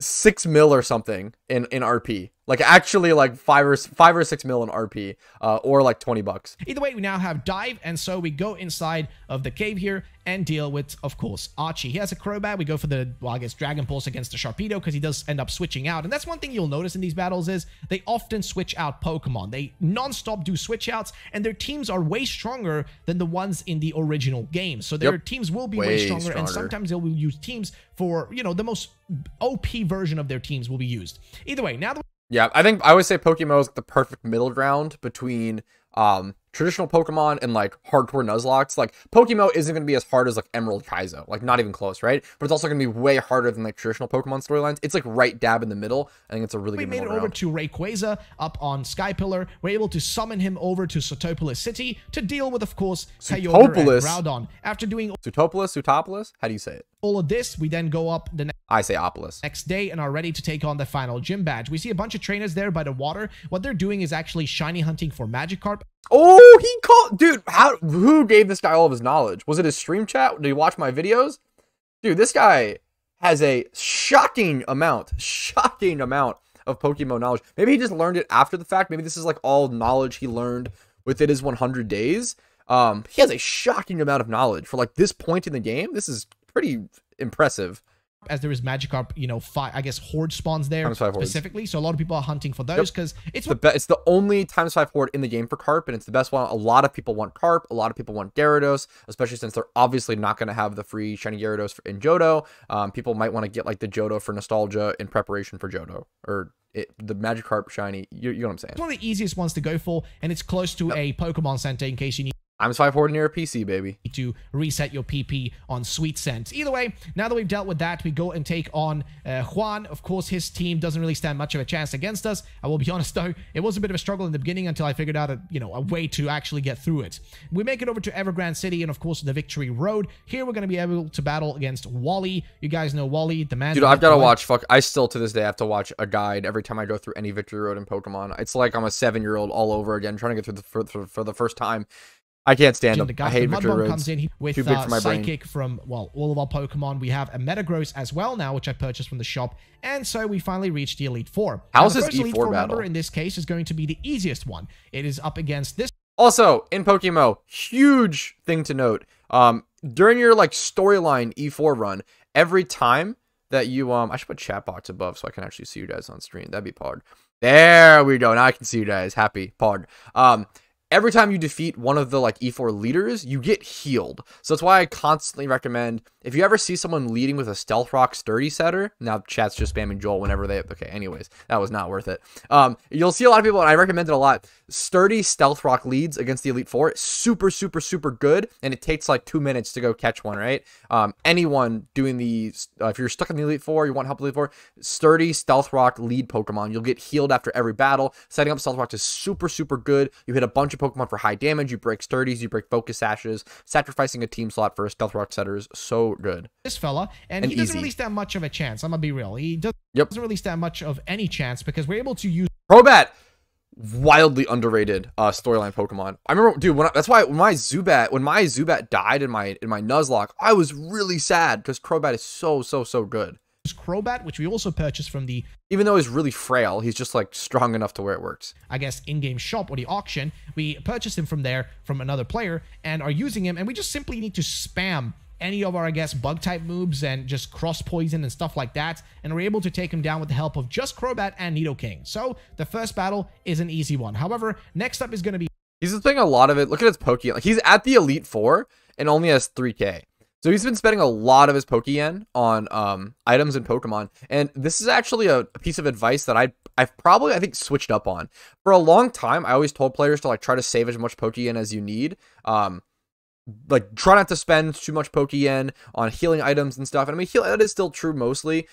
6 mil or something in RP, like actually like five or six mil in RP, or like 20 bucks. Either way, we now have dive, and so we go inside of the cave here and deal with, of course, Archie. He has a Crobat. We go for the, well, I guess Dragon Pulse against the Sharpedo because he does end up switching out, and that's one thing you'll notice in these battles is they often switch out Pokemon. They non-stop do switch outs, and their teams are way stronger than the ones in the original game. So their teams will be way stronger, and sometimes they will use teams for, you know, the most OP version of their teams will be used. Either way, now that yeah, I think I would say PokeMMO is the perfect middle ground between traditional Pokemon and like hardcore Nuzlocks. Like PokeMMO isn't going to be as hard as like Emerald Kaizo, like not even close, right? But it's also going to be way harder than like traditional Pokemon storylines. It's like right dab in the middle. I think it's a really good middle ground. We made it over to Rayquaza up on Skypillar. We're able to summon him over to Sootopolis City to deal with, of course, Kyogre and Groudon. After doing Sootopolis, how do you say it? All of this, we then go up the next day and are ready to take on the final gym badge. We see a bunch of trainers there by the water. What they're doing is actually shiny hunting for Magikarp. Oh, he called, dude. Who gave this guy all of his knowledge? Was it his stream chat? Did he watch my videos? Dude, this guy has a shocking amount of Pokemon knowledge. Maybe he just learned it after the fact. Maybe this is like all knowledge he learned within his 100 days. He has a shocking amount of knowledge for like this point in the game. This is pretty impressive. As there is Magikarp, you know, horde spawns there specifically. Hordes. So a lot of people are hunting for those because it's the only ×5 horde in the game for Carp, and it's the best one. A lot of people want Carp. A lot of people want Gyarados, especially since they're obviously not going to have the free shiny Gyarados in Johto. People might want to get like the Johto for nostalgia in preparation for Johto or the Magikarp shiny. You know what I'm saying? It's one of the easiest ones to go for, and it's close to a Pokemon Center in case you need. I'm 5 forward near a PC, baby. To reset your PP on Sweet Scent. Either way, now that we've dealt with that, we go and take on Juan. Of course, his team doesn't really stand much of a chance against us. I will be honest, though. It was a bit of a struggle in the beginning until I figured out a way to actually get through it. We make it over to Evergrande City and, of course, the Victory Road. Here, we're going to be able to battle against Wally. You guys know Wally, the man. Dude, I've got to watch. Fuck, I still, to this day, have to watch a guide every time I go through any Victory Road in Pokemon. It's like I'm a 7-year-old all over again trying to get through for the first time. I can't stand him. I hate Victory Roads. Comes in with Psychic from, well, all of our Pokemon. We have a Metagross as well now, which I purchased from the shop. And so we finally reached the Elite Four. How's this Elite Four battle? In this case, is going to be the easiest one. It is up against this. Also, in PokeMMO, huge thing to note. During your, like, storyline E4 run, every time that you, I should put chat box above so I can actually see you guys on stream. That'd be pod. There we go. Now I can see you guys. Happy pod. Every time you defeat one of the, like, E4 leaders, you get healed. So that's why I constantly recommend, if you ever see someone leading with a Stealth Rock Sturdy Setter, now chat's just spamming Joel whenever they, okay, anyways, that was not worth it. You'll see a lot of people, and I recommend it a lot, Sturdy Stealth Rock leads against the Elite Four, super, super, super good, and it takes, like, 2 minutes to go catch one, right? Anyone doing the, if you're stuck in the Elite Four, you want help with the Elite Four, Sturdy Stealth Rock lead Pokemon, you'll get healed after every battle. Setting up Stealth Rock is super, super good. You hit a bunch of Pokemon for high damage, you break Sturdies, you break Focus Sashes, sacrificing a team slot for a Stealth Rock Setter is so good. This fella, and he doesn't really stand much of a chance, I'm gonna be real. He doesn't really stand much of any chance because we're able to use Crobat. Wildly underrated storyline Pokemon. I remember, dude, that's why when my Zubat died in my Nuzlocke, I was really sad because Crobat is so, so, so good. Crobat, which we also purchased from the, even though he's really frail, he's just, like, strong enough to where it works, I guess, in-game shop or the auction. We purchased him from there from another player and are using him, and we just simply need to spam any of our, I guess, bug type moves and just cross poison and stuff like that, and we're able to take him down with the help of just Crobat and Nidoking. So the first battle is an easy one. However, next up is going to be, he's playing a lot of it. Look at his Pokeyen. Like, he's at the Elite Four and only has 3K. So he's been spending a lot of his Pokeyen on items and Pokemon, and this is actually a piece of advice that I've probably, I think, switched up on. For a long time, I always told players to, like, try to save as much Pokeyen as you need. Like, try not to spend too much Pokeyen on healing items and stuff. And I mean, that is still true mostly.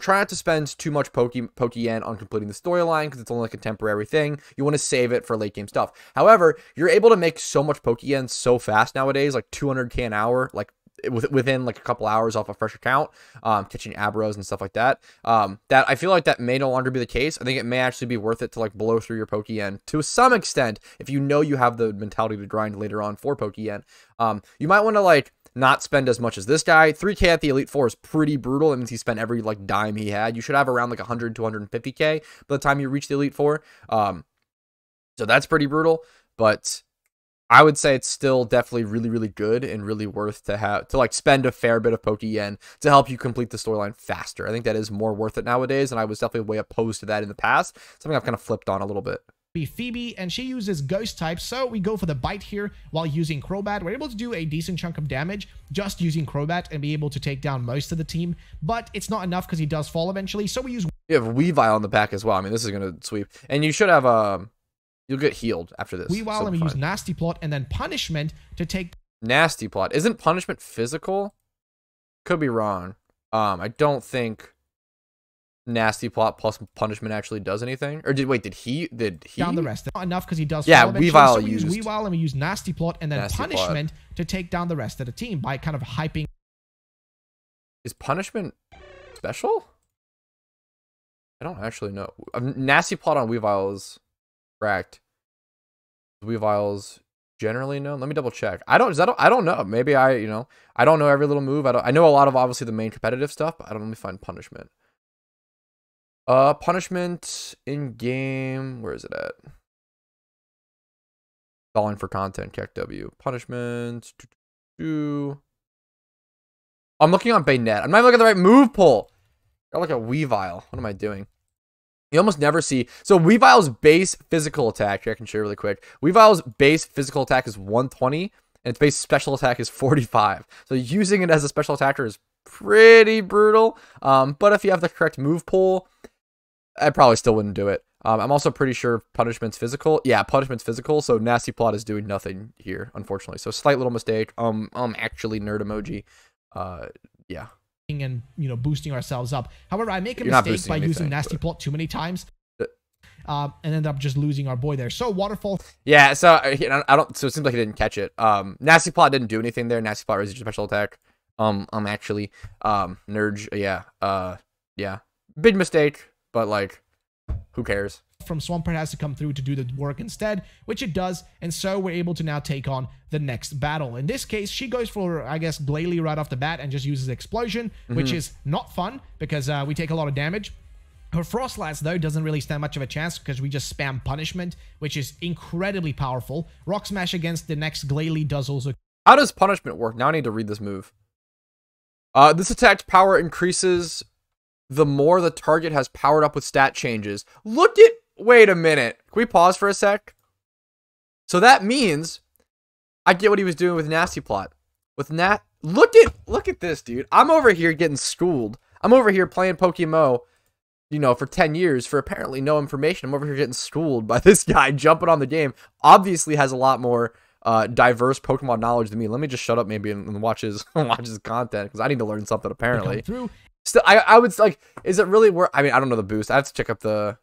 Try not to spend too much Pokeyen on completing the storyline because it's only, like, a temporary thing. You want to save it for late game stuff. However, you're able to make so much Pokeyen so fast nowadays, like 200K an hour, like, within, like, a couple hours off a fresh account, catching Abros and stuff like that, that I feel like that may no longer be the case. I think it may actually be worth it to, like, blow through your Pokeyen to some extent if you know you have the mentality to grind later on for Pokeyen. You might want to, like, not spend as much as this guy. 3K at the Elite Four is pretty brutal. That means he spent every, like, dime he had. You should have around, like, 100 to 150K by the time you reach the Elite Four. So that's pretty brutal, but I would say it's still definitely really, really good and really worth to have, to, like, spend a fair bit of Pokeyen to help you complete the storyline faster. I think that is more worth it nowadays, and I was definitely way opposed to that in the past. Something I've kind of flipped on a little bit. Be Phoebe, and she uses ghost type, so we go for the bite here while using Crobat. We're able to do a decent chunk of damage just using Crobat and be able to take down most of the team, but it's not enough because he does fall eventually, so we use, you have Weavile on the back as well. I mean, this is going to sweep, and you should have you'll get healed after this. We use Nasty Plot and then Punishment to take. Nasty Plot. Isn't Punishment physical? Could be wrong. I don't think Nasty Plot plus Punishment actually does anything. Or did he? Down the rest. Not enough because he does. Yeah, Weavile. So we use Weavile and we use Nasty Plot and then Punishment to take down the rest of the team by kind of hyping. Is Punishment special? I don't actually know. Nasty Plot on Weavile is correct. Weavile's generally known. Let me double check. I don't know. Maybe I don't know every little move. I know a lot of, obviously, the main competitive stuff, but I don't. Let me find Punishment. Punishment in game. Where is it at? Falling for content. Keck W. Punishment. I'm looking on Baynet. I'm not even looking at the right move pull. Got, like, a Weavile. What am I doing? You almost never see. So Weavile's base physical attack, here I can show you really quick. Weavile's base physical attack is 120, and its base special attack is 45. So using it as a special attacker is pretty brutal. But if you have the correct move pool, I probably still wouldn't do it. I'm also pretty sure punishment's physical. Yeah, punishment's physical, so Nasty Plot is doing nothing here, unfortunately. So slight little mistake. Actually, nerd emoji. Yeah. And, you know, boosting ourselves up. However, I make a mistake by using Nasty Plot too many times. And end up just losing our boy there. So Waterfall. Yeah, so I don't. So it seems like he didn't catch it. Nasty Plot didn't do anything there. Nasty Plot raises your special attack. Actually, Nerge. Yeah, yeah. Big mistake, but like, who cares? From Swampert has to come through to do the work instead, which it does, and so we're able to now take on the next battle. In this case, she goes for, I guess, Glalie right off the bat and just uses Explosion, which is not fun because we take a lot of damage. Her Frostlass, though, doesn't really stand much of a chance because we just spam Punishment, which is incredibly powerful. Rock Smash against the next Glalie does also... How does Punishment work? Now I need to read this move. This attack's power increases the more the target has powered up with stat changes. Look at... Wait a minute. Can we pause for a sec? So that means... I get what he was doing with Nasty Plot. With Nat... Look at this, dude. I'm over here getting schooled. I'm over here playing PokeMMO. You know, for 10 years, for apparently no information. I'm over here getting schooled by this guy jumping on the game. Obviously has a lot more diverse Pokemon knowledge than me. Let me just shut up maybe and watch his content, because I need to learn something apparently. Still, I would, like, is it really worth... I mean, I don't know the boost. I have to check up the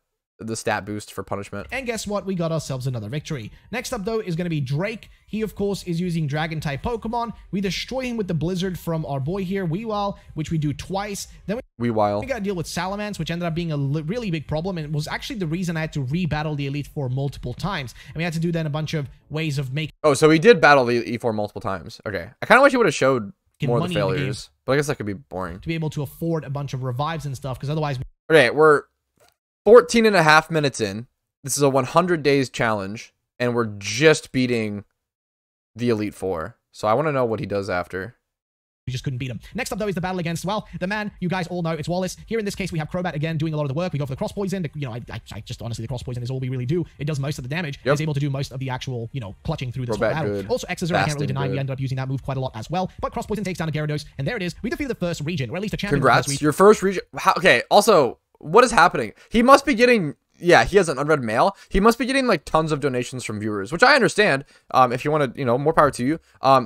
stat boost for Punishment. And guess what? We got ourselves another victory. Next up, though, is going to be Drake. He, of course, is using Dragon-type Pokemon. We destroy him with the Blizzard from our boy here, Weavile, which we do twice. Then we got to deal with Salamence, which ended up being a really big problem, and it was actually the reason I had to re-battle the Elite Four multiple times. And we had to do that in a bunch of ways of making... Oh, so we did battle the Elite Four multiple times. Okay. I kind of wish you would have showed more of the failures, but I guess that could be boring. To be able to afford a bunch of revives and stuff, because otherwise... Okay, we're... 14 and a half minutes in. This is a 100 days challenge, and we're just beating the Elite Four. So I want to know what he does after. We just couldn't beat him. Next up, though, is the battle against, well, the man you guys all know. It's Wallace. Here in this case, we have Crobat again doing a lot of the work. We go for the cross poison. You know, I just honestly, the cross poison is all we really do. It does most of the damage. Yep. It's able to do most of the actual, you know, clutching through this whole battle. Good. Also, Exerzor, I can't really deny. Good. We ended up using that move quite a lot as well. But cross poison takes down a Gyarados, and there it is. We defeat the first region, or at least a champion. Congrats, the first region. Your first region. Okay. Also. What is happening? He must be getting, yeah, he has an unread mail. He must be getting, like, tons of donations from viewers, which I understand. If you want to, you know, more power to you.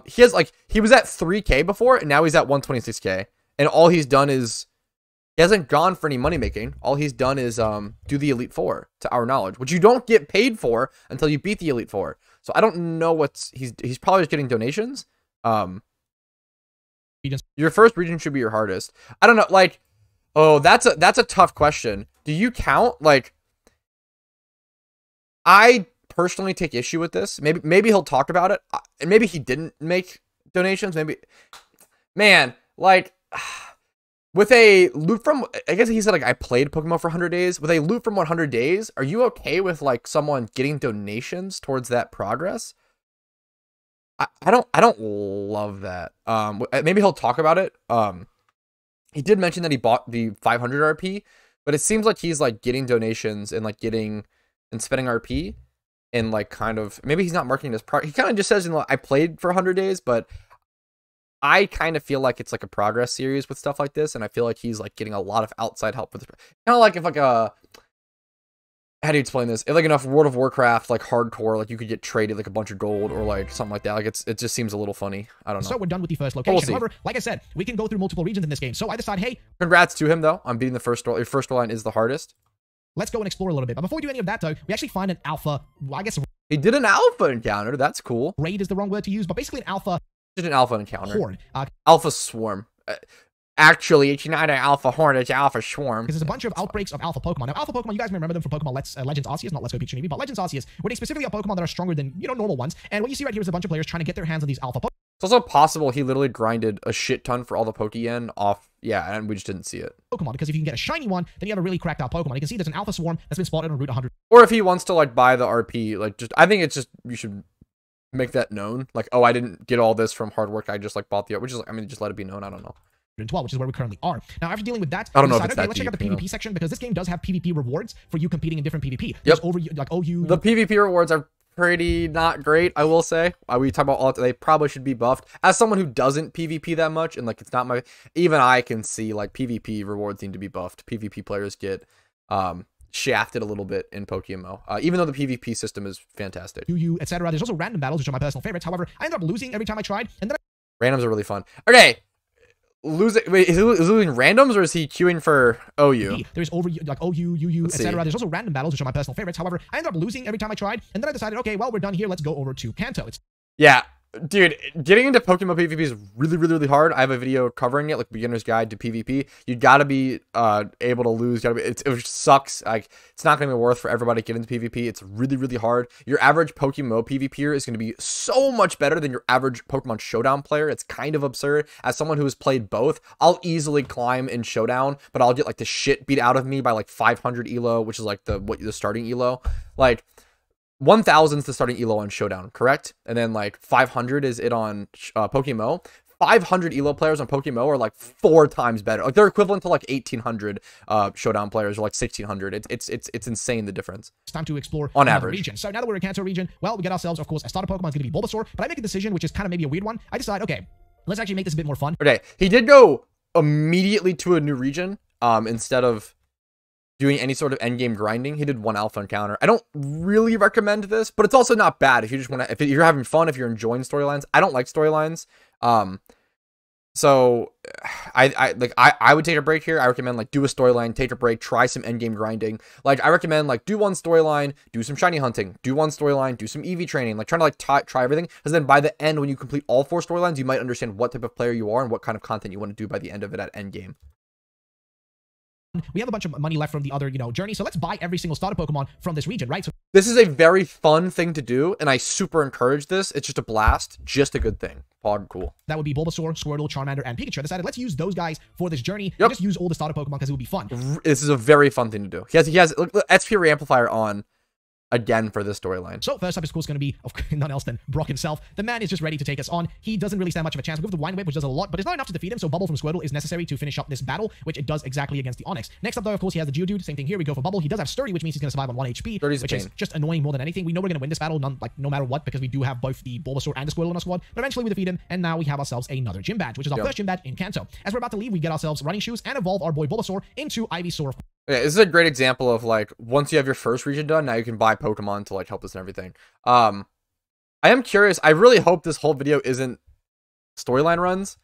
He has, like, he was at 3K before, and now he's at 126K. And all he's done is, he hasn't gone for any money making. All he's done is do the Elite Four, to our knowledge, which you don't get paid for until you beat the Elite Four. So I don't know what's, he's probably just getting donations. Your first region should be your hardest. I don't know, like... Oh, that's a tough question. Do you count? Like, I personally take issue with this. Maybe he'll talk about it, and maybe he didn't make donations. Maybe, man, like, with a loot from, I guess he said, like, I played Pokemon for 100 days. With a loot from 100 days, are you okay with, like, someone getting donations towards that progress? I don't love that. Maybe he'll talk about it. He did mention that he bought the 500 RP, but it seems like he's, like, getting donations and, like, getting and spending RP and, like, kind of, maybe he's not marketing this product. He kind of just says, you know, I played for 100 days, but I kind of feel like it's, like, a progress series with stuff like this. And I feel like he's, like, getting a lot of outside help with this. Kind of like if, like, a, how do you explain this? If, like, enough World of Warcraft, like, hardcore, like, you could get traded, like, a bunch of gold or, like, something like that. Like, it just seems a little funny. I don't know. So we're done with the first location. We'll see. However, like I said, we can go through multiple regions in this game. So I decide, hey... Congrats to him, though, on beating the first door. Your first line is the hardest. Let's go and explore a little bit. But before we do any of that, though, we actually find an alpha... Well, I guess... He did an alpha encounter. That's cool. Raid is the wrong word to use, but basically an alpha... Did an alpha encounter. Horde. Alpha swarm. Actually, it's not an alpha horn, it's an alpha swarm. Because there's a bunch of outbreaks of alpha Pokemon. Now, alpha Pokemon, you guys may remember them from Pokemon Legends Arceus, not Let's Go Pikachu Eevee, but Legends Arceus, where they specifically are Pokemon that are stronger than, you know, normal ones. And what you see right here is a bunch of players trying to get their hands on these alpha Pokemon. It's also possible he literally grinded a shit ton for all the Pokeyen off, yeah, and we just didn't see it. Pokemon, because if you can get a shiny one, then you have a really cracked out Pokemon. You can see there's an alpha swarm that's been spotted on Route 100. Or if he wants to, like, buy the RP, like, just, I think it's just, you should make that known. Like, oh, I didn't get all this from hard work, I just, like, bought the, which is, I mean, just let it be known, I don't know. 12, which is where we currently are. Now, after dealing with that, I don't know. Decided, okay, let's check out the PvP section, because this game does have PvP rewards for you competing in different PvP. Yep. Over, like, OU. The PvP rewards are pretty not great, I will say. We talk about all, they probably should be buffed. As someone who doesn't PvP that much, and, like, it's not my, even I can see, like, PvP rewards need to be buffed. PvP players get shafted a little bit in PokeMMO, even though the PvP system is fantastic. Etc. There's also random battles, which are my personal favorites. However, I ended up losing every time I tried, and then randoms are really fun. Okay. Wait, is he losing randoms, or is he queuing for OU? There's over like OU, UU, etc. There's also random battles, which are my personal favorites. However, I ended up losing every time I tried, and then I decided, okay, well, we're done here. Let's go over to Kanto. Yeah, dude, getting into Pokemon PvP is really, really, really hard. I have a video covering it, like beginner's guide to PvP. You gotta be able to lose. It sucks. Like, it's not gonna be worth for everybody to get into PvP. It's really, really hard. Your average Pokemon PvPer is gonna be so much better than your average Pokemon Showdown player. It's kind of absurd. As someone who has played both, I'll easily climb in Showdown, but I'll get like the shit beat out of me by like 500 ELO, which is like the starting ELO. Like, 1,000's the starting ELO on Showdown, correct? And then like 500 is it on PokeMMO. 500 ELO players on PokeMMO are like 4 times better. Like, they're equivalent to like 1,800 Showdown players, or like 1,600. It's insane, the difference. It's time to explore on average region. So now that we're in Kanto region, well, we get ourselves, of course, a starter Pokemon is going to be Bulbasaur, but I make a decision, which is kind of maybe a weird one. I decide, okay, let's actually make this a bit more fun. Okay, he did go immediately to a new region instead of doing any sort of endgame grinding. He did 1 alpha encounter. I don't really recommend this, but it's also not bad if you just want to, if you're having fun, if you're enjoying storylines. I don't like storylines. So I would take a break here. I recommend like do a storyline, take a break, try some endgame grinding. Like, I recommend like do 1 storyline, do some shiny hunting, do 1 storyline, do some EV training, like trying to like try everything. Because then by the end, when you complete all 4 storylines, you might understand what type of player you are and what kind of content you want to do by the end of it at endgame. We have a bunch of money left from the other, journey. So let's buy every single starter Pokemon from this region, right? So this is a very fun thing to do, and I super encourage this. It's just a blast, just a good thing. Pog, cool. That would be Bulbasaur, Squirtle, Charmander, and Pikachu. I decided let's use those guys for this journey. Yep. Just use all the starter Pokemon because it would be fun. This is a very fun thing to do. He has look, SP Reamplifier on again for this storyline. So first up is, of course, going to be none else than Brock himself. The man is just ready to take us on. He doesn't really stand much of a chance. We go with the Wind Whip, which does a lot, but it's not enough to defeat him. So Bubble from Squirtle is necessary to finish up this battle, which it does exactly against the Onix. Next up, though, of course, he has the Geodude. Same thing here. We go for Bubble. He does have Sturdy, which means he's going to survive on 1 HP, which is just annoying more than anything. We know we're going to win this battle, no matter what, because we do have both the Bulbasaur and the Squirtle on our squad. But eventually we defeat him, and now we have ourselves another gym badge, which is our first gym badge in Kanto. As we're about to leave, we get ourselves Running Shoes and evolve our boy Bulbasaur into Ivysaur. Yeah, this is a great example of like, once you have your first region done, now you can buy Pokemon to like help us and everything. I am curious. I really hope this whole video isn't storyline runs.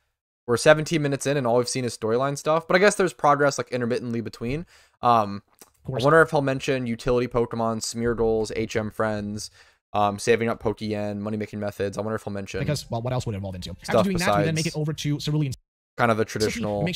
We're 17 minutes in and all we've seen is storyline stuff, but I guess there's progress like intermittently between. I wonder if he'll mention utility Pokemon, Smeargles, HM friends, saving up Pokeyen, money making methods. I wonder if he'll mention, because, well, what else would it evolve into? After doing that, we then make it over to Cerulean. Kind of a traditional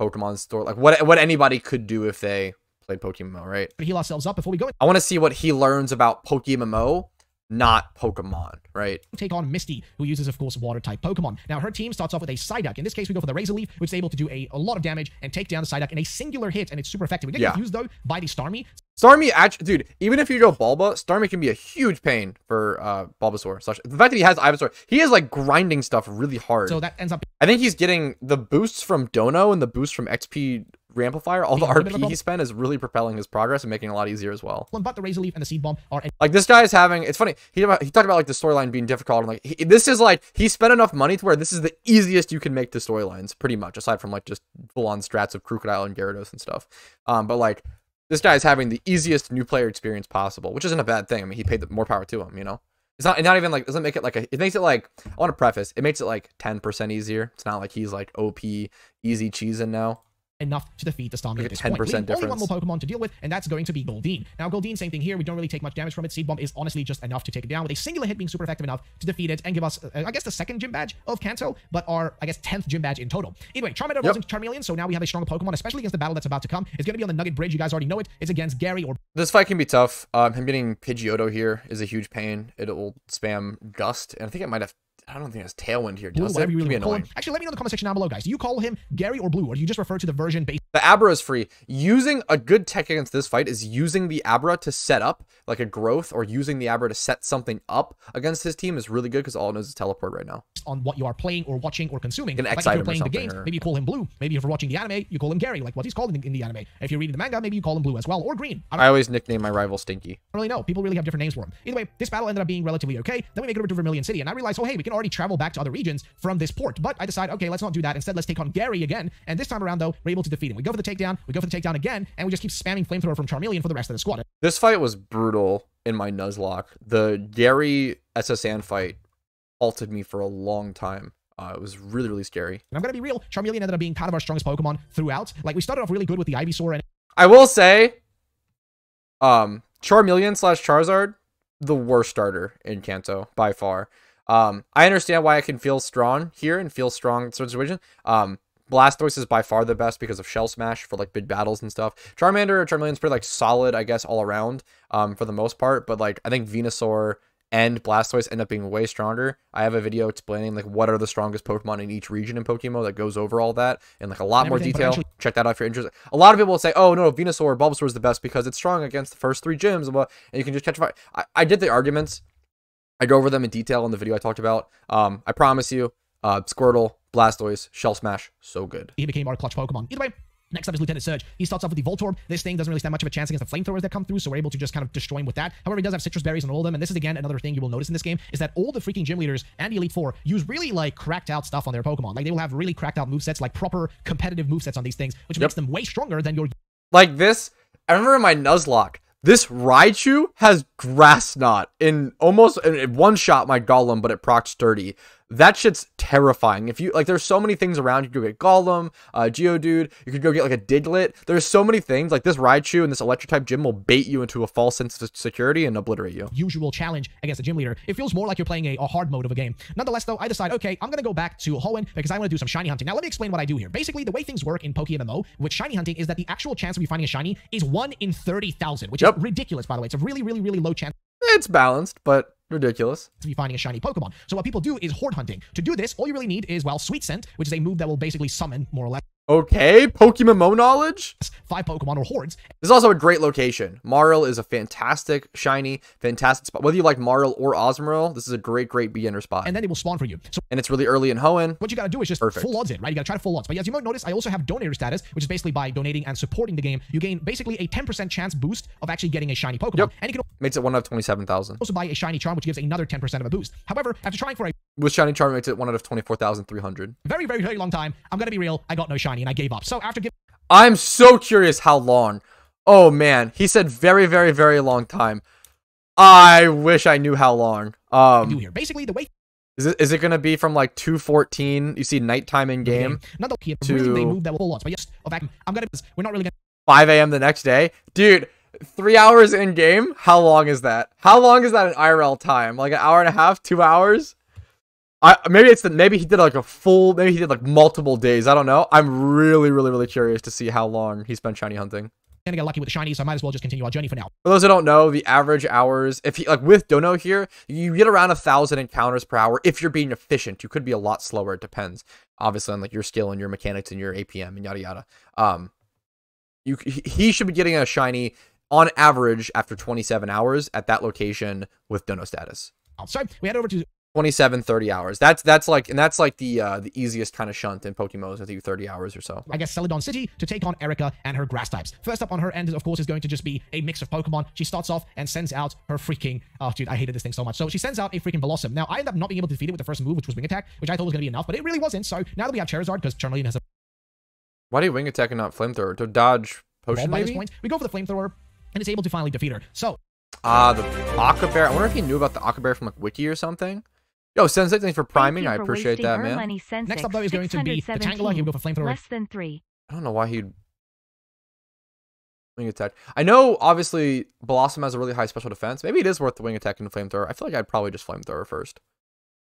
Pokemon store, like what anybody could do if they played PokeMMO, right? But heal ourselves up before we go. I want to see what he learns about PokeMMO, not Pokemon, right? Take on Misty, who uses, of course, water-type Pokemon. Now, her team starts off with a Psyduck. In this case, we go for the Razor Leaf, which is able to do a lot of damage and take down the Psyduck in a singular hit, and it's super effective. We did get used, though, by the Starmie. Starmie, actually, dude, even if you go Bulba, Starmie can be a huge pain for Bulbasaur. The fact that he has Ivysaur, he is, like, grinding stuff really hard. So that ends up... I think he's getting the boosts from Dono and the boost from XP... Reamplifier, all the RP he spent is really propelling his progress and making it a lot easier as well. But the Razor Leaf and the Seed Bomb are... Like, this guy is having... It's funny. He talked about, like, the storyline being difficult. And, like, this is, like... He spent enough money to where this is the easiest you can make the storylines, pretty much, aside from, like, just full-on strats of Crocodile and Gyarados and stuff. But, like, this guy is having the easiest new player experience possible, which isn't a bad thing. I mean, he paid more power to him, you know? It's not even, like... It doesn't make it, like... It makes it, like... I want to preface. It makes it, like, 10% easier. It's not like he's, like, OP, easy cheesing now. Enough to defeat the Starmie at this point. We have only one more Pokemon to deal with, and that's going to be Goldeen. Now, Goldeen, same thing here. We don't really take much damage from it. Seed Bomb is honestly just enough to take it down, with a singular hit being super effective enough to defeat it and give us, I guess, the 2nd gym badge of Kanto, but our, I guess, 10th gym badge in total. Anyway, Charmander rolls into Charmeleon, so now we have a stronger Pokemon, especially against the battle that's about to come. It's going to be on the Nugget Bridge. You guys already know it. It's against Gary or... This fight can be tough. Him getting Pidgeotto here is a huge pain. It will spam Gust, and I think it might have... I don't think it's Tailwind here. Does it? Really annoying. Actually, let me know in the comment section down below, guys. Do you call him Gary or Blue, or do you just refer to the version based? The Abra is free. Using a good tech against this fight is using the Abra to set up like a growth, or using the Abra to set something up against his team is really good, because all it knows is teleport right now. On what you are playing or watching or consuming. Like, if you're playing the games, maybe you call him Blue. Maybe if you're watching the anime, you call him Gary, like what he's called in the anime. If you're reading the manga, maybe you call him Blue as well, or Green. I always nickname my rival Stinky. I don't really know. People really have different names for him. Either way, this battle ended up being relatively okay. Then we make it over to Vermilion City, and I realized, oh hey, we can already travel back to other regions from this port. But I decide, okay, let's not do that. Instead, let's take on Gary again. And this time around, though, we're able to defeat him. We go for the takedown, we go for the takedown again, and we just keep spamming flamethrower from Charmeleon for the rest of the squad. This fight was brutal in my Nuzlocke. The Gary SSN fight halted me for a long time. It was really, really scary. And I'm going to be real, Charmeleon ended up being kind of our strongest Pokemon throughout. Like, we started off really good with the Ivysaur. And I will say, Charmeleon/Charizard, the worst starter in Kanto by far. I understand why I can feel strong here and feel strong in certain situations. Blastoise is by far the best because of Shell Smash for like big battles and stuff. Charmander or Charmeleon's pretty like solid, I guess, all around for the most part. But like, I think Venusaur and Blastoise end up being way stronger. I have a video explaining like what are the strongest Pokemon in each region in Pokemon that goes over all that in like a lot more detail. Check that out if you're interested. A lot of people will say, oh no, Venusaur, Bulbasaur is the best because it's strong against the first three gyms, and you can just catch a fight. I did the arguments. I go over them in detail in the video I talked about. I promise you, Squirtle, Blastoise, Shell Smash, so good. He became our clutch Pokemon. Either way, next up is Lieutenant Surge. He starts off with the Voltorb. This thing doesn't really stand much of a chance against the flamethrowers that come through, so we're able to just kind of destroy him with that. However, he does have Citrus Berries on all of them, and this is, again, another thing you will notice in this game, is that all the freaking gym leaders and the Elite Four use really, like, cracked-out stuff on their Pokemon. Like, they will have really cracked-out movesets, like, proper competitive movesets on these things, which makes them way stronger than your... Like this, I remember in my Nuzlocke, this Raichu has Grass Knot in almost one shot my Golem, but it procs 30. That shit's terrifying. If you like, there's so many things around. You could go get Golem, Geodude. You could go get like a Diglett. There's so many things. Like this Raichu and this Electric type gym will bait you into a false sense of security and obliterate you. Usual challenge against a gym leader. It feels more like you're playing a hard mode of a game. Nonetheless, though, I decide, okay, I'm gonna go back to Hoenn because I want to do some shiny hunting. Now, let me explain what I do here. Basically, the way things work in PokeMMO with shiny hunting is that the actual chance of you finding a shiny is 1 in 30,000, which is ridiculous. By the way, it's a really, really, really low chance. It's balanced, but ridiculous to be finding a shiny Pokemon. So what people do is horde hunting. To do this, all you really need is, well, Sweet Scent, which is a move that will basically summon, more or less. Okay, Pokemon knowledge? 5 Pokemon or hordes. This is also a great location. Marill is a fantastic shiny, fantastic spot. Whether you like Marill or Osmerill, this is a great, great beginner spot. And then it will spawn for you. So, and it's really early in Hoenn. What you gotta do is just full odds it, right? You gotta try to full odds. But as you might notice, I also have donator status, which is basically by donating and supporting the game, you gain basically a 10% chance boost of actually getting a shiny Pokemon. And you can makes it 1 out of 27,000. Also buy a shiny Charm, which gives another 10% of a boost. However, after trying for a with shiny Charm, it makes it 1 out of 24,300. Very, very, very long time. I'm gonna be real. I got no shiny and I gave up. So after I'm so curious how long. Oh man, he said very, very, very long time. I wish I knew how long. Do here basically the way is it gonna be from like 2:14? You see nighttime in game. Not the to really they move that whole lot, but yes, I'm gonna. We're not really gonna 5 a.m. the next day, dude. 3 hours in game. How long is that? How long is that in IRL time? Like an hour and a half, 2 hours. Maybe he did like a full, maybe he did like multiple days. I don't know. I'm really, really, really curious to see how long he spent shiny hunting. I'm gonna get lucky with the shiny, so I might as well just continue our journey for now. For those who don't know, the average hours, if he, like with Dono here, you get around 1,000 encounters per hour. If you're being efficient, you could be a lot slower. It depends, obviously, on like your skill and your mechanics and your APM and yada yada. He should be getting a shiny on average after 27 hours at that location with Dono status. So we head over to 27, 30 hours. That's like the easiest kind of shunt in Pokemon. I think 30 hours or so. I guess Celadon City to take on Erika and her grass types. First up on her end, of course, is going to just be a mix of Pokemon. She starts off and sends out her freaking... Oh, dude, I hated this thing so much. So she sends out a freaking Blossom. Now, I end up not being able to defeat it with the first move, which was Wing Attack, which I thought was going to be enough, but it really wasn't. So now that we have Charizard, because Charmeleon has a... Why do you Wing Attack and not Flamethrower? To dodge Potion, maybe? By this point, we go for the Flamethrower, and it's able to finally defeat her. So... the Aqua Bear. I wonder if he knew about the Aqua Bear from, like, Wiki or something. Yo, Sensei, thanks for priming. I appreciate that, man. Money, next up, though, is going to be the Tangela. He will go for Flamethrower. Less than 3. I don't know why he'd Wing Attack. I know, obviously, Blossom has a really high special defense. Maybe it is worth the Wing Attack and Flamethrower. I feel like I'd probably just Flamethrower first.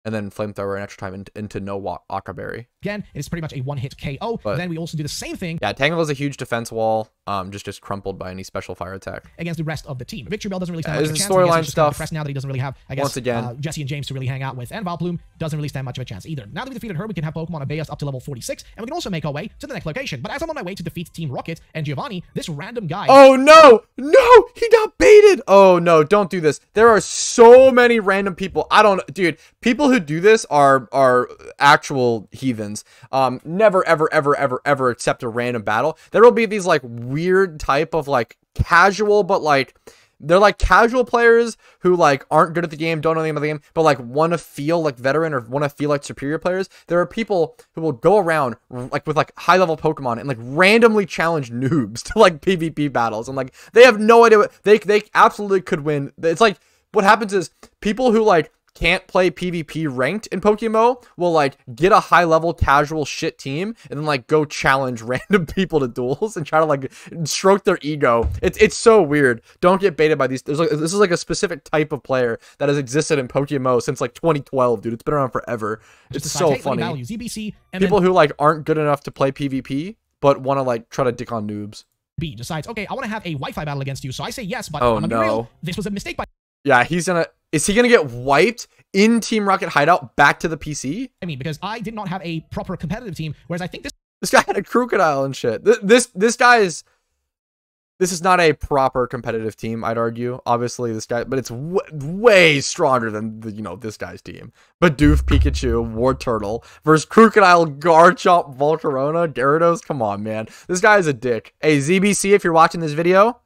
And then Flamethrower an extra time into no Aquaberry. Again, it's pretty much a one-hit KO. But then we also do the same thing. Yeah, Tangela's a huge defense wall, just crumpled by any special fire attack. Against the rest of the team. Victory Bell doesn't really stand much of a chance. There's storyline stuff. Now that he doesn't really have, I guess, once again, Jesse and James to really hang out with. And Valplume doesn't really stand much of a chance either. Now that we defeated her, we can have Pokemon obey us up to level 46. And we can also make our way to the next location. But as I'm on my way to defeat Team Rocket and Giovanni, this random guy... Oh, no! No! He got baited! Oh, no. Don't do this. There are so many random people. I don't... Dude, people who do this are actual heathens. Never ever accept a random battle. There will be these like weird type of like casual but like They're like casual players who like aren't good at the game, don't know the name of the game, but like want to feel like veteran or want to feel like superior players. There are people who will go around like with like high level Pokemon and like randomly challenge noobs to like PvP battles, and like they have no idea what they absolutely could win. It's like what happens is people who like can't play PvP ranked in PokeMMO will like get a high level casual shit team and then like go challenge random people to duels and try to like stroke their ego. It's so weird. Don't get baited by these. There's like, this is like a specific type of player that has existed in PokeMMO since like 2012, dude. It's been around forever. It's so funny. People who like aren't good enough to play PvP but want to like try to dick on noobs. B decides, okay, I want to have a Wi-Fi battle against you, so I say yes, but oh, no. Real, this was a mistake by. Yeah, he's gonna. Is he gonna get wiped in Team Rocket Hideout back to the PC? I mean, because I did not have a proper competitive team, whereas I think this guy had a crocodile and shit. This guy is. This is not a proper competitive team, I'd argue. Obviously, this guy, but it's way stronger than the, you know, this guy's team. Bidoof, Pikachu, Wartortle versus Crocodile, Garchomp, Volcarona, Gyarados. Come on, man, this guy is a dick. Hey, ZBC, if you're watching this video,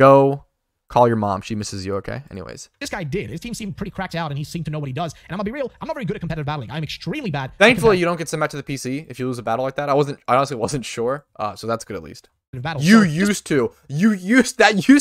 go. Call your mom. She misses you, okay? Anyways. This guy did. His team seemed pretty cracked out, and he seemed to know what he does. And I'm gonna be real. I'm not very good at competitive battling. I'm extremely bad. Thankfully, you don't get sent back to the PC if you lose a battle like that. I honestly wasn't sure. So that's good at least. That used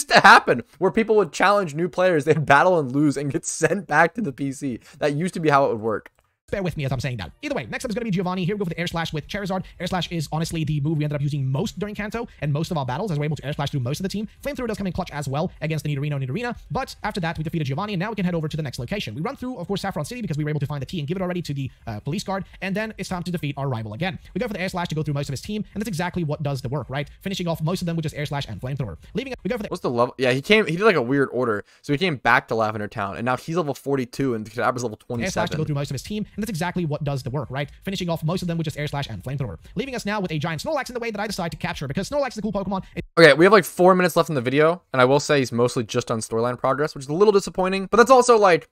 to happen where people would challenge new players. They'd battle and lose and get sent back to the PC. That used to be how it would work. Bear with me as I'm saying that. Either way, next up is going to be Giovanni. Here we go for the Air Slash with Charizard. Air Slash is honestly the move we ended up using most during Kanto and most of our battles, as we're able to Air Slash through most of the team. Flamethrower does come in clutch as well against the Nidorino. But after that, we defeated Giovanni, and now we can head over to the next location. We run through, of course, Saffron City because we were able to find the key and give it already to the police guard, and then it's time to defeat our rival again. We go for the Air Slash to go through most of his team, and that's exactly what does the work, right? Finishing off most of them with just Air Slash and Flamethrower. Leaving, we go for the... What's the level? Yeah, he did like a weird order, so he came back to Lavender Town, and now he's level 42, and Kadabra's level 27. Air Slash to go through most of his team, and that's exactly what does the work, right? Finishing off most of them with just Air Slash and Flamethrower. Leaving us now with a giant Snorlax in the way that I decide to capture, because Snorlax is a cool Pokemon. Okay, we have like 4 minutes left in the video, and I will say he's mostly just on storyline progress, which is a little disappointing, but that's also like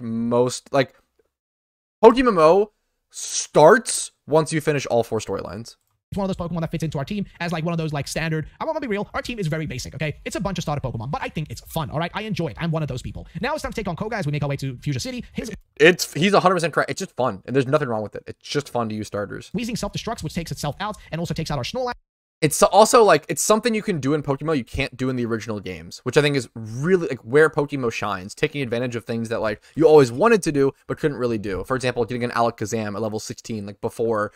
most, like, PokeMMO starts once you finish all 4 storylines. It's one of those Pokemon that fits into our team as like one of those like standard. I'm gonna be real. Our team is very basic, okay? It's a bunch of starter Pokemon, but I think it's fun, all right? I enjoy it. I'm one of those people. Now it's time to take on Koga as we make our way to Fuchsia City. He's 100% correct. It's just fun, and there's nothing wrong with it. It's just fun to use starters. Wheezing self-destructs, which takes itself out and also takes out our Snorlax. It's also like, it's something you can do in PokeMMO you can't do in the original games, which I think is really like where PokeMMO shines, taking advantage of things that like you always wanted to do but couldn't really do. For example, getting an Alakazam at level 16, like before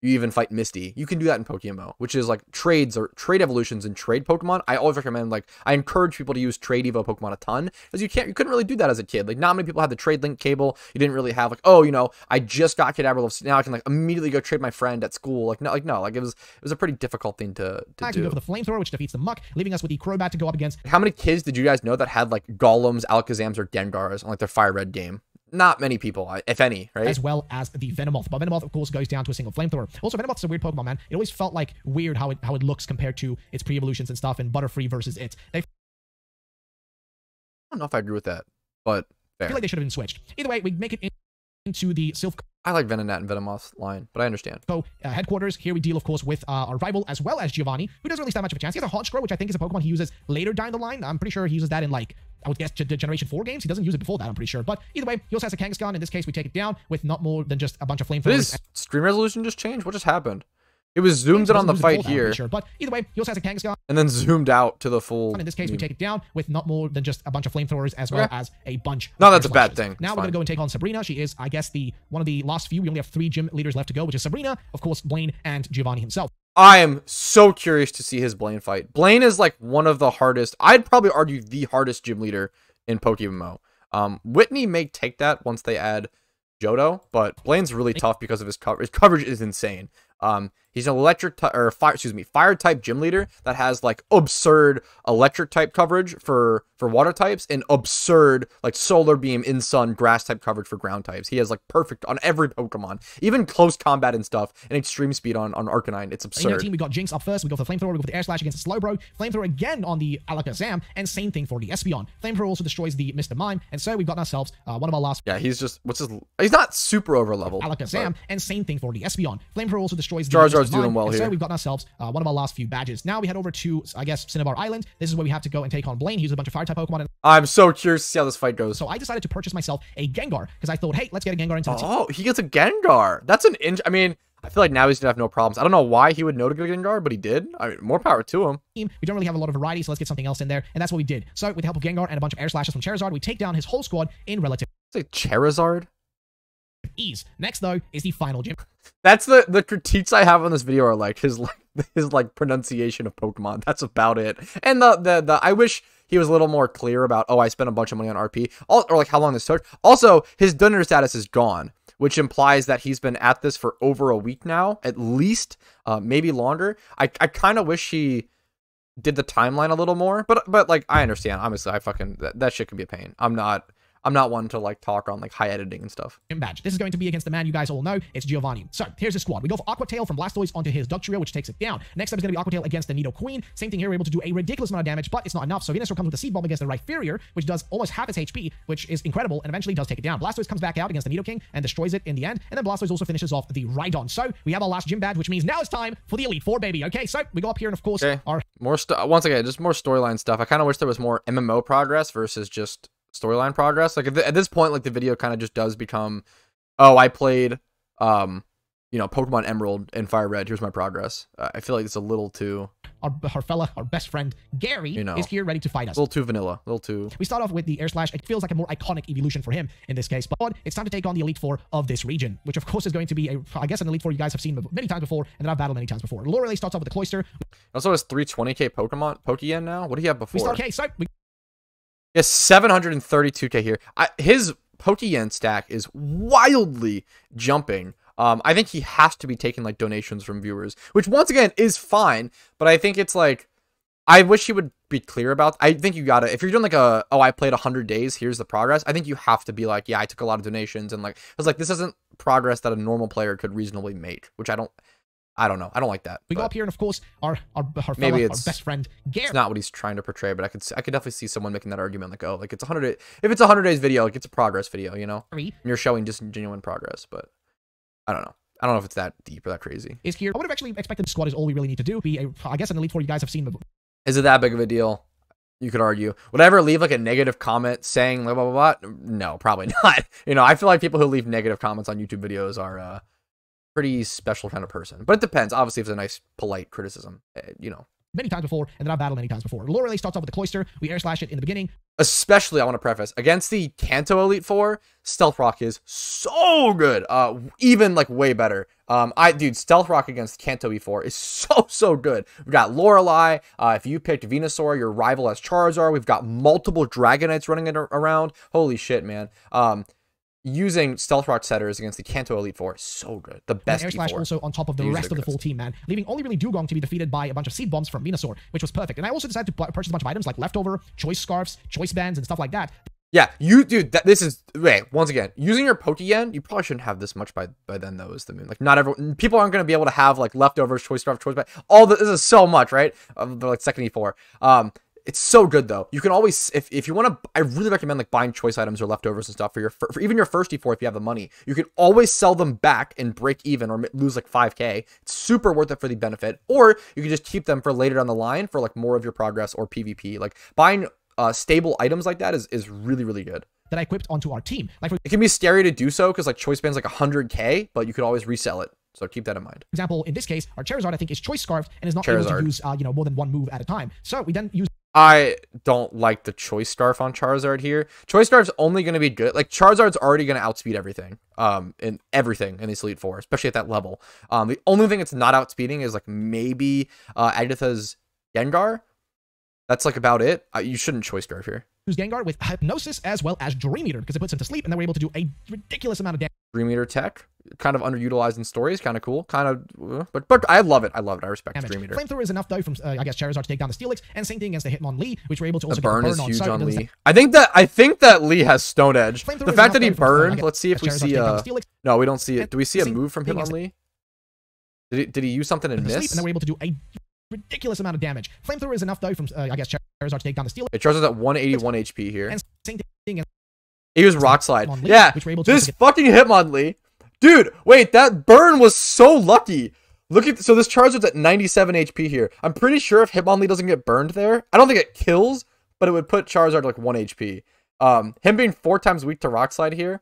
you even fight Misty. You can do that in PokeMMO, which is like trades or trade evolutions and trade Pokemon. I always recommend, like, I encourage people to use trade Evo Pokemon a ton, because you couldn't really do that as a kid. Like, not many people had the trade link cable. You didn't really have like, oh, you know, I just got Kadabra, now I can like immediately go trade my friend at school. Like it was a pretty difficult thing to do. Go for the Flamethrower, which defeats the Muck, leaving us with the Crobat to go up against. How many kids did you guys know that had like Golems, Alakazams, or Dengars on like their Fire Red game? Not many people, if any, right? As well as the Venomoth. But Venomoth, of course, goes down to a single Flamethrower. Also, Venomoth is a weird Pokemon, man. It always felt like weird how it looks compared to its pre-evolutions and stuff, and Butterfree versus it. I don't know if I agree with that, but fair. I feel like they should have been switched. Either way, we make it into the Sylph. I like Venonat and Venomoth's line, but I understand. So, headquarters, here we deal, of course, with our rival, as well as Giovanni, who doesn't really stand much of a chance. He has a Honchkrow, which I think is a Pokemon he uses later down the line. I'm pretty sure he uses that in, like, I would guess, Generation 4 games. He doesn't use it before that, I'm pretty sure. But either way, he also has a Kangaskhan. In this case, we take it down with not more than just a bunch of Flamethrowers. Did his screen resolution just change? What just happened? It was zoomed in on the fight here. Sure. But either way, he also has a Kangaskhan. And then zoomed out to the full. In this case, we take it down with not more than just a bunch of Flamethrowers, as well as a bunch. No, that's a bad thing. Now we're going to go and take on Sabrina. She is, I guess, one of the last few. We only have 3 gym leaders left to go, which is Sabrina, of course, Blaine, and Giovanni himself. I am so curious to see his Blaine fight. Blaine is like one of the hardest, I'd probably argue the hardest gym leader in PokeMMO. Whitney may take that once they add Johto, but Blaine's really tough because of his coverage. His coverage is insane. He's an fire type gym leader that has like absurd electric type coverage for water types, and absurd like solar beam in sun grass type coverage for ground types. He has like perfect on every Pokemon, even close combat and stuff, and extreme speed on Arcanine. It's absurd. In our team, we got Jinx up first. We go for the Flamethrower. We go for the Air Slash against the Slowbro. Flamethrower again on the Alakazam, and same thing for the Espeon. Flamethrower also destroys the Mr. Mime, and so we've gotten ourselves one of our last. Yeah, he's not super over leveled. Alakazam, and same thing for the Espeon. Flamethrower also destroys destroys the Charizard's doing well here. So we've gotten ourselves one of our last few badges. Now we head over to, I guess, Cinnabar Island. This is where we have to go and take on Blaine. He's a bunch of fire type Pokemon. And I'm so curious to see how this fight goes. So I decided to purchase myself a Gengar because I thought, hey, let's get a Gengar into the team. Oh, he gets a Gengar. That's an inch. I mean, I feel like now he's gonna have no problems. I don't know why he would know to get a Gengar, but he did. I mean, more power to him. We don't really have a lot of variety, so let's get something else in there. And that's what we did. So with the help of Gengar and a bunch of air slashes from Charizard, we take down his whole squad in relative ease. Next though is the final gym. That's the critiques I have on this video are like his pronunciation of Pokemon. That's about it. And the I wish he was a little more clear about, oh, I spent a bunch of money on RP, or like how long this took. Also, his donor status is gone, which implies that he's been at this for over a week now, at least, maybe longer. I kind of wish he did the timeline a little more, but like, I understand. Honestly, I fucking, that shit can be a pain. I'm not one to like talk on like high editing and stuff. Badge. This is going to be against the man you guys all know. It's Giovanni. So here's his squad. We go for Aqua Tail from Blastoise onto his Dugtrio, which takes it down. Next up is going to be Aqua Tail against the Nidoqueen. Same thing here. We're able to do a ridiculous amount of damage, but it's not enough. So Venusaur comes with a Seed Bomb against the Rhyperior, which does almost half its HP, which is incredible, and eventually does take it down. Blastoise comes back out against the Nidoking and destroys it in the end. And then Blastoise also finishes off the Rhydon. So we have our last gym badge, which means now it's time for the Elite Four, baby. Okay, so we go up here and of course our once again, just more storyline stuff. I kind of wish there was more MMO progress versus just storyline progress. Like at this point, like the video kind of just does become, oh, I played you know, Pokemon Emerald and Fire Red, here's my progress. I feel like it's a little too our best friend Gary, you know, is here ready to fight us. A little too vanilla, a little too. We start off with the air slash. It feels like a more iconic evolution for him in this case, but it's time to take on the Elite Four of this region, which of course is going to be a, I guess, an Elite Four you guys have seen many times before and that I've battled many times before. Lorelei starts off with the Cloyster. Also has 320k Pokemon, Pokeyen now. What do you have before? We start, okay, so we 732k here. His Pokeyen stack is wildly jumping. I think he has to be taking like donations from viewers, which once again is fine, but I think it's like, I wish he would be clear about, I think you gotta, if you're doing like a, oh, I played 100 days, here's the progress, I think you have to be like, yeah, I took a lot of donations and like, I was like, this isn't progress that a normal player could reasonably make, which I don't know. I don't like that. We go up here and of course our best friend Gary. It's not what he's trying to portray, but I could definitely see someone making that argument like, oh, like it's 100. If it's 100 days video, like it's a progress video, you know. And you're showing just genuine progress, but I don't know. I don't know if it's that deep or that crazy. Is here. I would have actually expected the squad is all we really need to do. Be a, I guess an Elite Four you guys have seen before. Is it that big of a deal? You could argue. Would I ever leave like a negative comment saying blah blah blah? No, probably not. You know, I feel like people who leave negative comments on YouTube videos are pretty special kind of person, but it depends. Obviously, if it's a nice, polite criticism, you know. Many times before, and then I've battled many times before. Lorelei starts off with the Cloyster. We air slash it in the beginning. Especially, I want to preface, against the Kanto Elite Four, Stealth Rock is so good. Even like way better. Dude, Stealth Rock against Kanto E4 is so good. We've got Lorelei. If you picked Venusaur, your rival has Charizard. We've got multiple Dragonites running around. Holy shit, man. Using Stealth Rock setters against the Kanto Elite Four is so good. The best air slash E4. Also on top of the rest of the full team, man, leaving only really Dugong to be defeated by a bunch of seed bombs from Venusaur, which was perfect. And I also decided to purchase a bunch of items like leftover, choice scarves, choice bands, and stuff like that. Yeah, you dude, this is once again, using your Pokeyen, you probably shouldn't have this much by then though, is the moon. Like not everyone, people aren't gonna be able to have like leftovers, choice scarf, choice band. All this is so much, right? Like second E4. It's so good though. You can always, if you want to, I really recommend like buying choice items or leftovers and stuff for even your first E4 if you have the money. You can always sell them back and break even or lose like 5k. It's super worth it for the benefit. Or you can just keep them for later down the line for like more of your progress or PvP. Like buying stable items like that is really good. That I equipped onto our team. Like it can be scary to do so because like choice band's like 100k, but you could always resell it. So keep that in mind. For example, in this case, our Charizard I think is choice scarfed and is not able to use you know, more than one move at a time. So we then use. I don't like the choice scarf on Charizard here. Choice scarf's only going to be good. Like Charizard's already going to outspeed everything, in everything in these Elite Four, especially at that level. The only thing it's not outspeeding is like maybe Agatha's Gengar. That's like about it. You shouldn't choice scarf here. Use Gengar with Hypnosis as well as Dream Eater because it puts him to sleep, and then we're able to do a ridiculous amount of damage. Dream Eater tech, kind of underutilized in stories, kind of cool, kind of, but I love it. I love it. I respect Dream Eater. Flamethrower is enough though from I guess Charizard to take down the Steelix, and same thing against the Hitmonlee, which we're able to also the burn is huge on Lee. I think that Lee has Stone Edge. The fact that he burned. Let's see if we see a. No, we don't see it. Do we see a move from Hitmonlee? Did he use something and miss? And then we're able to do a ridiculous amount of damage. Flamethrower is enough though from I guess Charizard to take down the Steelix. It charges at 181 HP here. And same thing. He was Rock Slide. Yeah, this fucking Hitmonlee. Dude, wait, that burn was so lucky. Look at, so this Charizard's at 97 HP here. I'm pretty sure if Hitmonlee doesn't get burned there, I don't think it kills, but it would put Charizard like 1 HP. Him being 4 times weak to Rock Slide here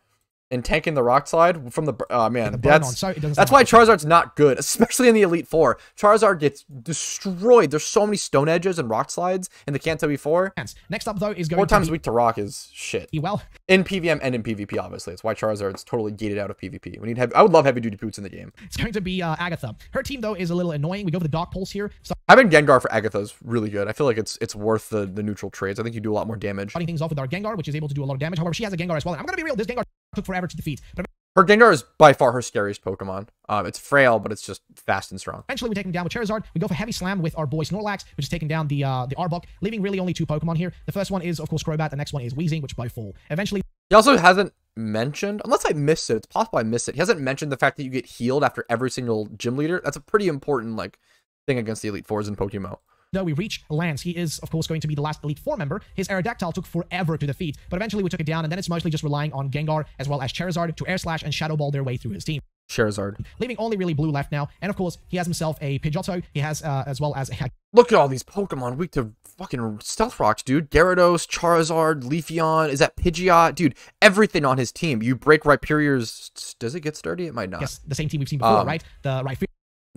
and tanking the Rock Slide from the, man, that's why Charizard's not good, especially in the Elite Four. Charizard gets destroyed. There's so many Stone Edges and Rock Slides in the Kanto before. Next up, though, is going 4 times weak to Rock is shit. Well, in PVM and in PvP, obviously. It's why Charizard's totally gated out of PvP. We need I would love heavy-duty boots in the game. It's going to be Agatha. Her team, though, is a little annoying. We go for the Dark Pulse here. So having Gengar for Agatha is really good. I feel like it's worth the neutral trades. I think you do a lot more damage. Starting things off with our Gengar, which is able to do a lot of damage. However, she has a Gengar as well. And I'm going to be real. This Gengar took forever to defeat. But her Gengar is by far her scariest Pokemon. It's frail, but it's just fast and strong. Eventually, we take him down with Charizard. We go for Heavy Slam with our boy Snorlax, which is taking down the Arbok, leaving really only 2 Pokemon here. The first one is, of course, Crobat. The next one is Weezing, which by fall. Eventually, he also hasn't mentioned, unless I missed it, it's possible I missed it, he hasn't mentioned the fact that you get healed after every single gym leader. That's a pretty important, like, thing against the Elite Fours in Pokemon. Though we reach Lance. He is, of course, going to be the last Elite Four member. His Aerodactyl took forever to defeat, but eventually we took it down, and then it's mostly just relying on Gengar as well as Charizard to Air Slash and Shadow Ball their way through his team. Charizard. Leaving only really blue left now, and of course, he has himself a Pidgeotto. He has, as well as... Look at all these Pokemon weak to fucking Stealth Rocks, dude. Gyarados, Charizard, Leafeon, is that Pidgeot? Dude, everything on his team. You break Rhyperior's... Does it get sturdy? It might not. Yes, the same team we've seen before, right? The Rhyperior.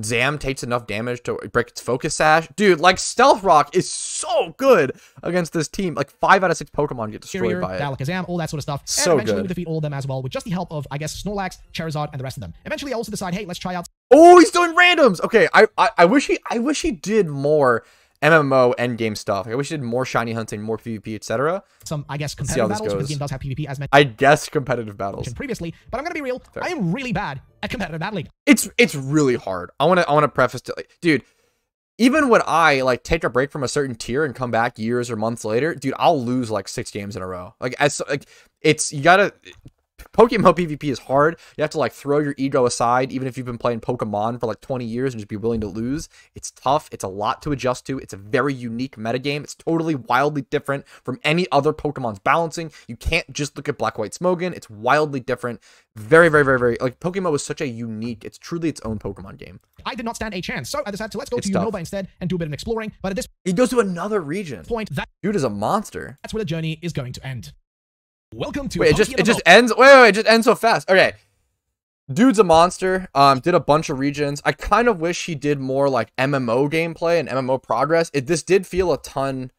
Zam takes enough damage to break its Focus Sash. Dude, like, Stealth Rock is so good against this team. Like, 5 out of 6 Pokemon get destroyed by it. Alakazam, all that sort of stuff. So and eventually we defeat all of them as well with just the help of, I guess, Snorlax, Charizard, and the rest of them. Eventually, I also decide, hey, let's try out. Oh, he's doing randoms. Okay, I wish he did more MMO endgame stuff. I wish he did more shiny hunting, more PvP, etc. Some, I guess, competitive battles. This game does have PvP as mentioned. I guess competitive battles previously, but I'm gonna be real. Fair. I am really bad at competitive battling. It's really hard. I wanna preface to, like, dude. Even when I, like, take a break from a certain tier and come back years or months later, dude, I'll lose like 6 games in a row. Like, you gotta. Pokemon PvP is hard. You have to, like, throw your ego aside, even if you've been playing Pokemon for like 20 years, and just be willing to lose. It's tough. It's a lot to adjust to. It's a very unique metagame. It's totally wildly different from any other Pokemon's balancing. You can't just look at Black, White, Smogon. It's wildly different. Very, very, very, very, like, Pokemon was such a unique, it's truly its own Pokemon game. I did not stand a chance, so I decided to let's go to Unova instead and do a bit of exploring. But at this point, he goes to another region. That dude is a monster. That's where the journey is going to end. Welcome to it just ends. Wait, it just ends so fast. Okay, dude's a monster. Did a bunch of regions. I kind of wish he did more like MMO gameplay and MMO progress. This did feel a ton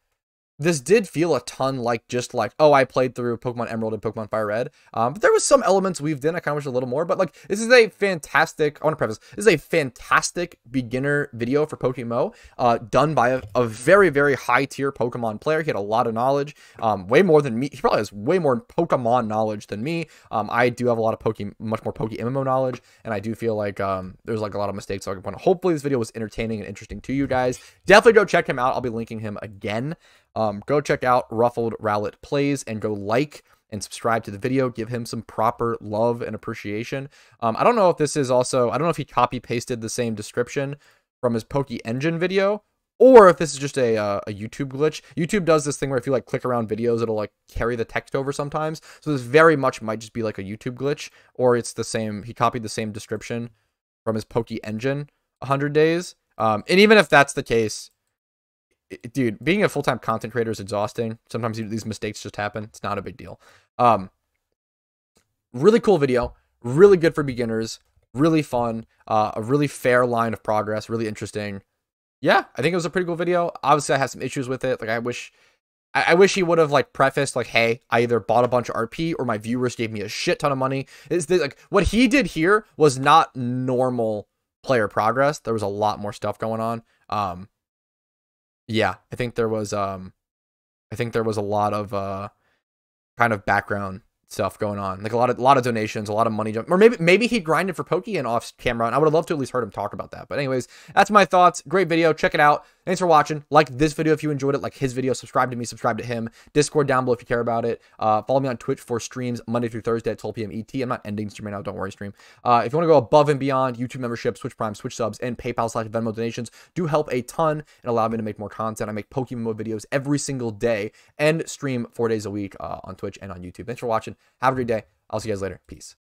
like just like, oh, I played through Pokemon Emerald and Pokemon Fire Red. But there was some elements weaved in. I kind of wish a little more. But like, this is a fantastic. I want to preface, this is a fantastic beginner video for PokeMMO, done by a very, very high tier Pokemon player. He had a lot of knowledge, way more than me. He probably has way more Pokemon knowledge than me. I do have a lot of much more PokeMMO knowledge, and I do feel like there's like a lot of mistakes. So I can, hopefully this video was entertaining and interesting to you guys. Definitely go check him out. I'll be linking him again. Go check out Ruffled Rowlet Plays and go like and subscribe to the video. Give him some proper love and appreciation. I don't know if this is also, I don't know if he copy pasted the same description from his Poke Engine video, or if this is just a YouTube glitch. YouTube does this thing where if you like click around videos, it'll like carry the text over sometimes. So this very much might just be like a YouTube glitch, or it's the same, he copied the same description from his Poke Engine 100 days. And even if that's the case, dude, being a full-time content creator is exhausting. Sometimes these mistakes just happen. It's not a big deal. Really cool video. Really good for beginners. Really fun. A really fair line of progress. Really interesting. Yeah, I think it was a pretty cool video. Obviously, I had some issues with it. Like, I wish he would have like prefaced like, hey, I either bought a bunch of RP or my viewers gave me a shit ton of money. It's like what he did here was not normal player progress. There was a lot more stuff going on. Yeah, I think there was a lot of kind of background stuff going on, like a lot of donations, a lot of money jump, or maybe he grinded for Pokeyen off camera, and I would have loved to at least heard him talk about that. But anyways, that's my thoughts. Great video, check it out. Thanks for watching. Like this video if you enjoyed it, like his video, subscribe to me, subscribe to him, Discord down below if you care about it. Follow me on Twitch for streams Monday through Thursday at 12 p.m. ET. I'm not ending stream right now, don't worry stream. If you want to go above and beyond, YouTube membership, Switch Prime, Switch subs, and PayPal/Venmo donations do help a ton and allow me to make more content. I make Pokemon videos every single day and stream 4 days a week on Twitch and on YouTube. Thanks for watching. Have a great day. I'll see you guys later. Peace.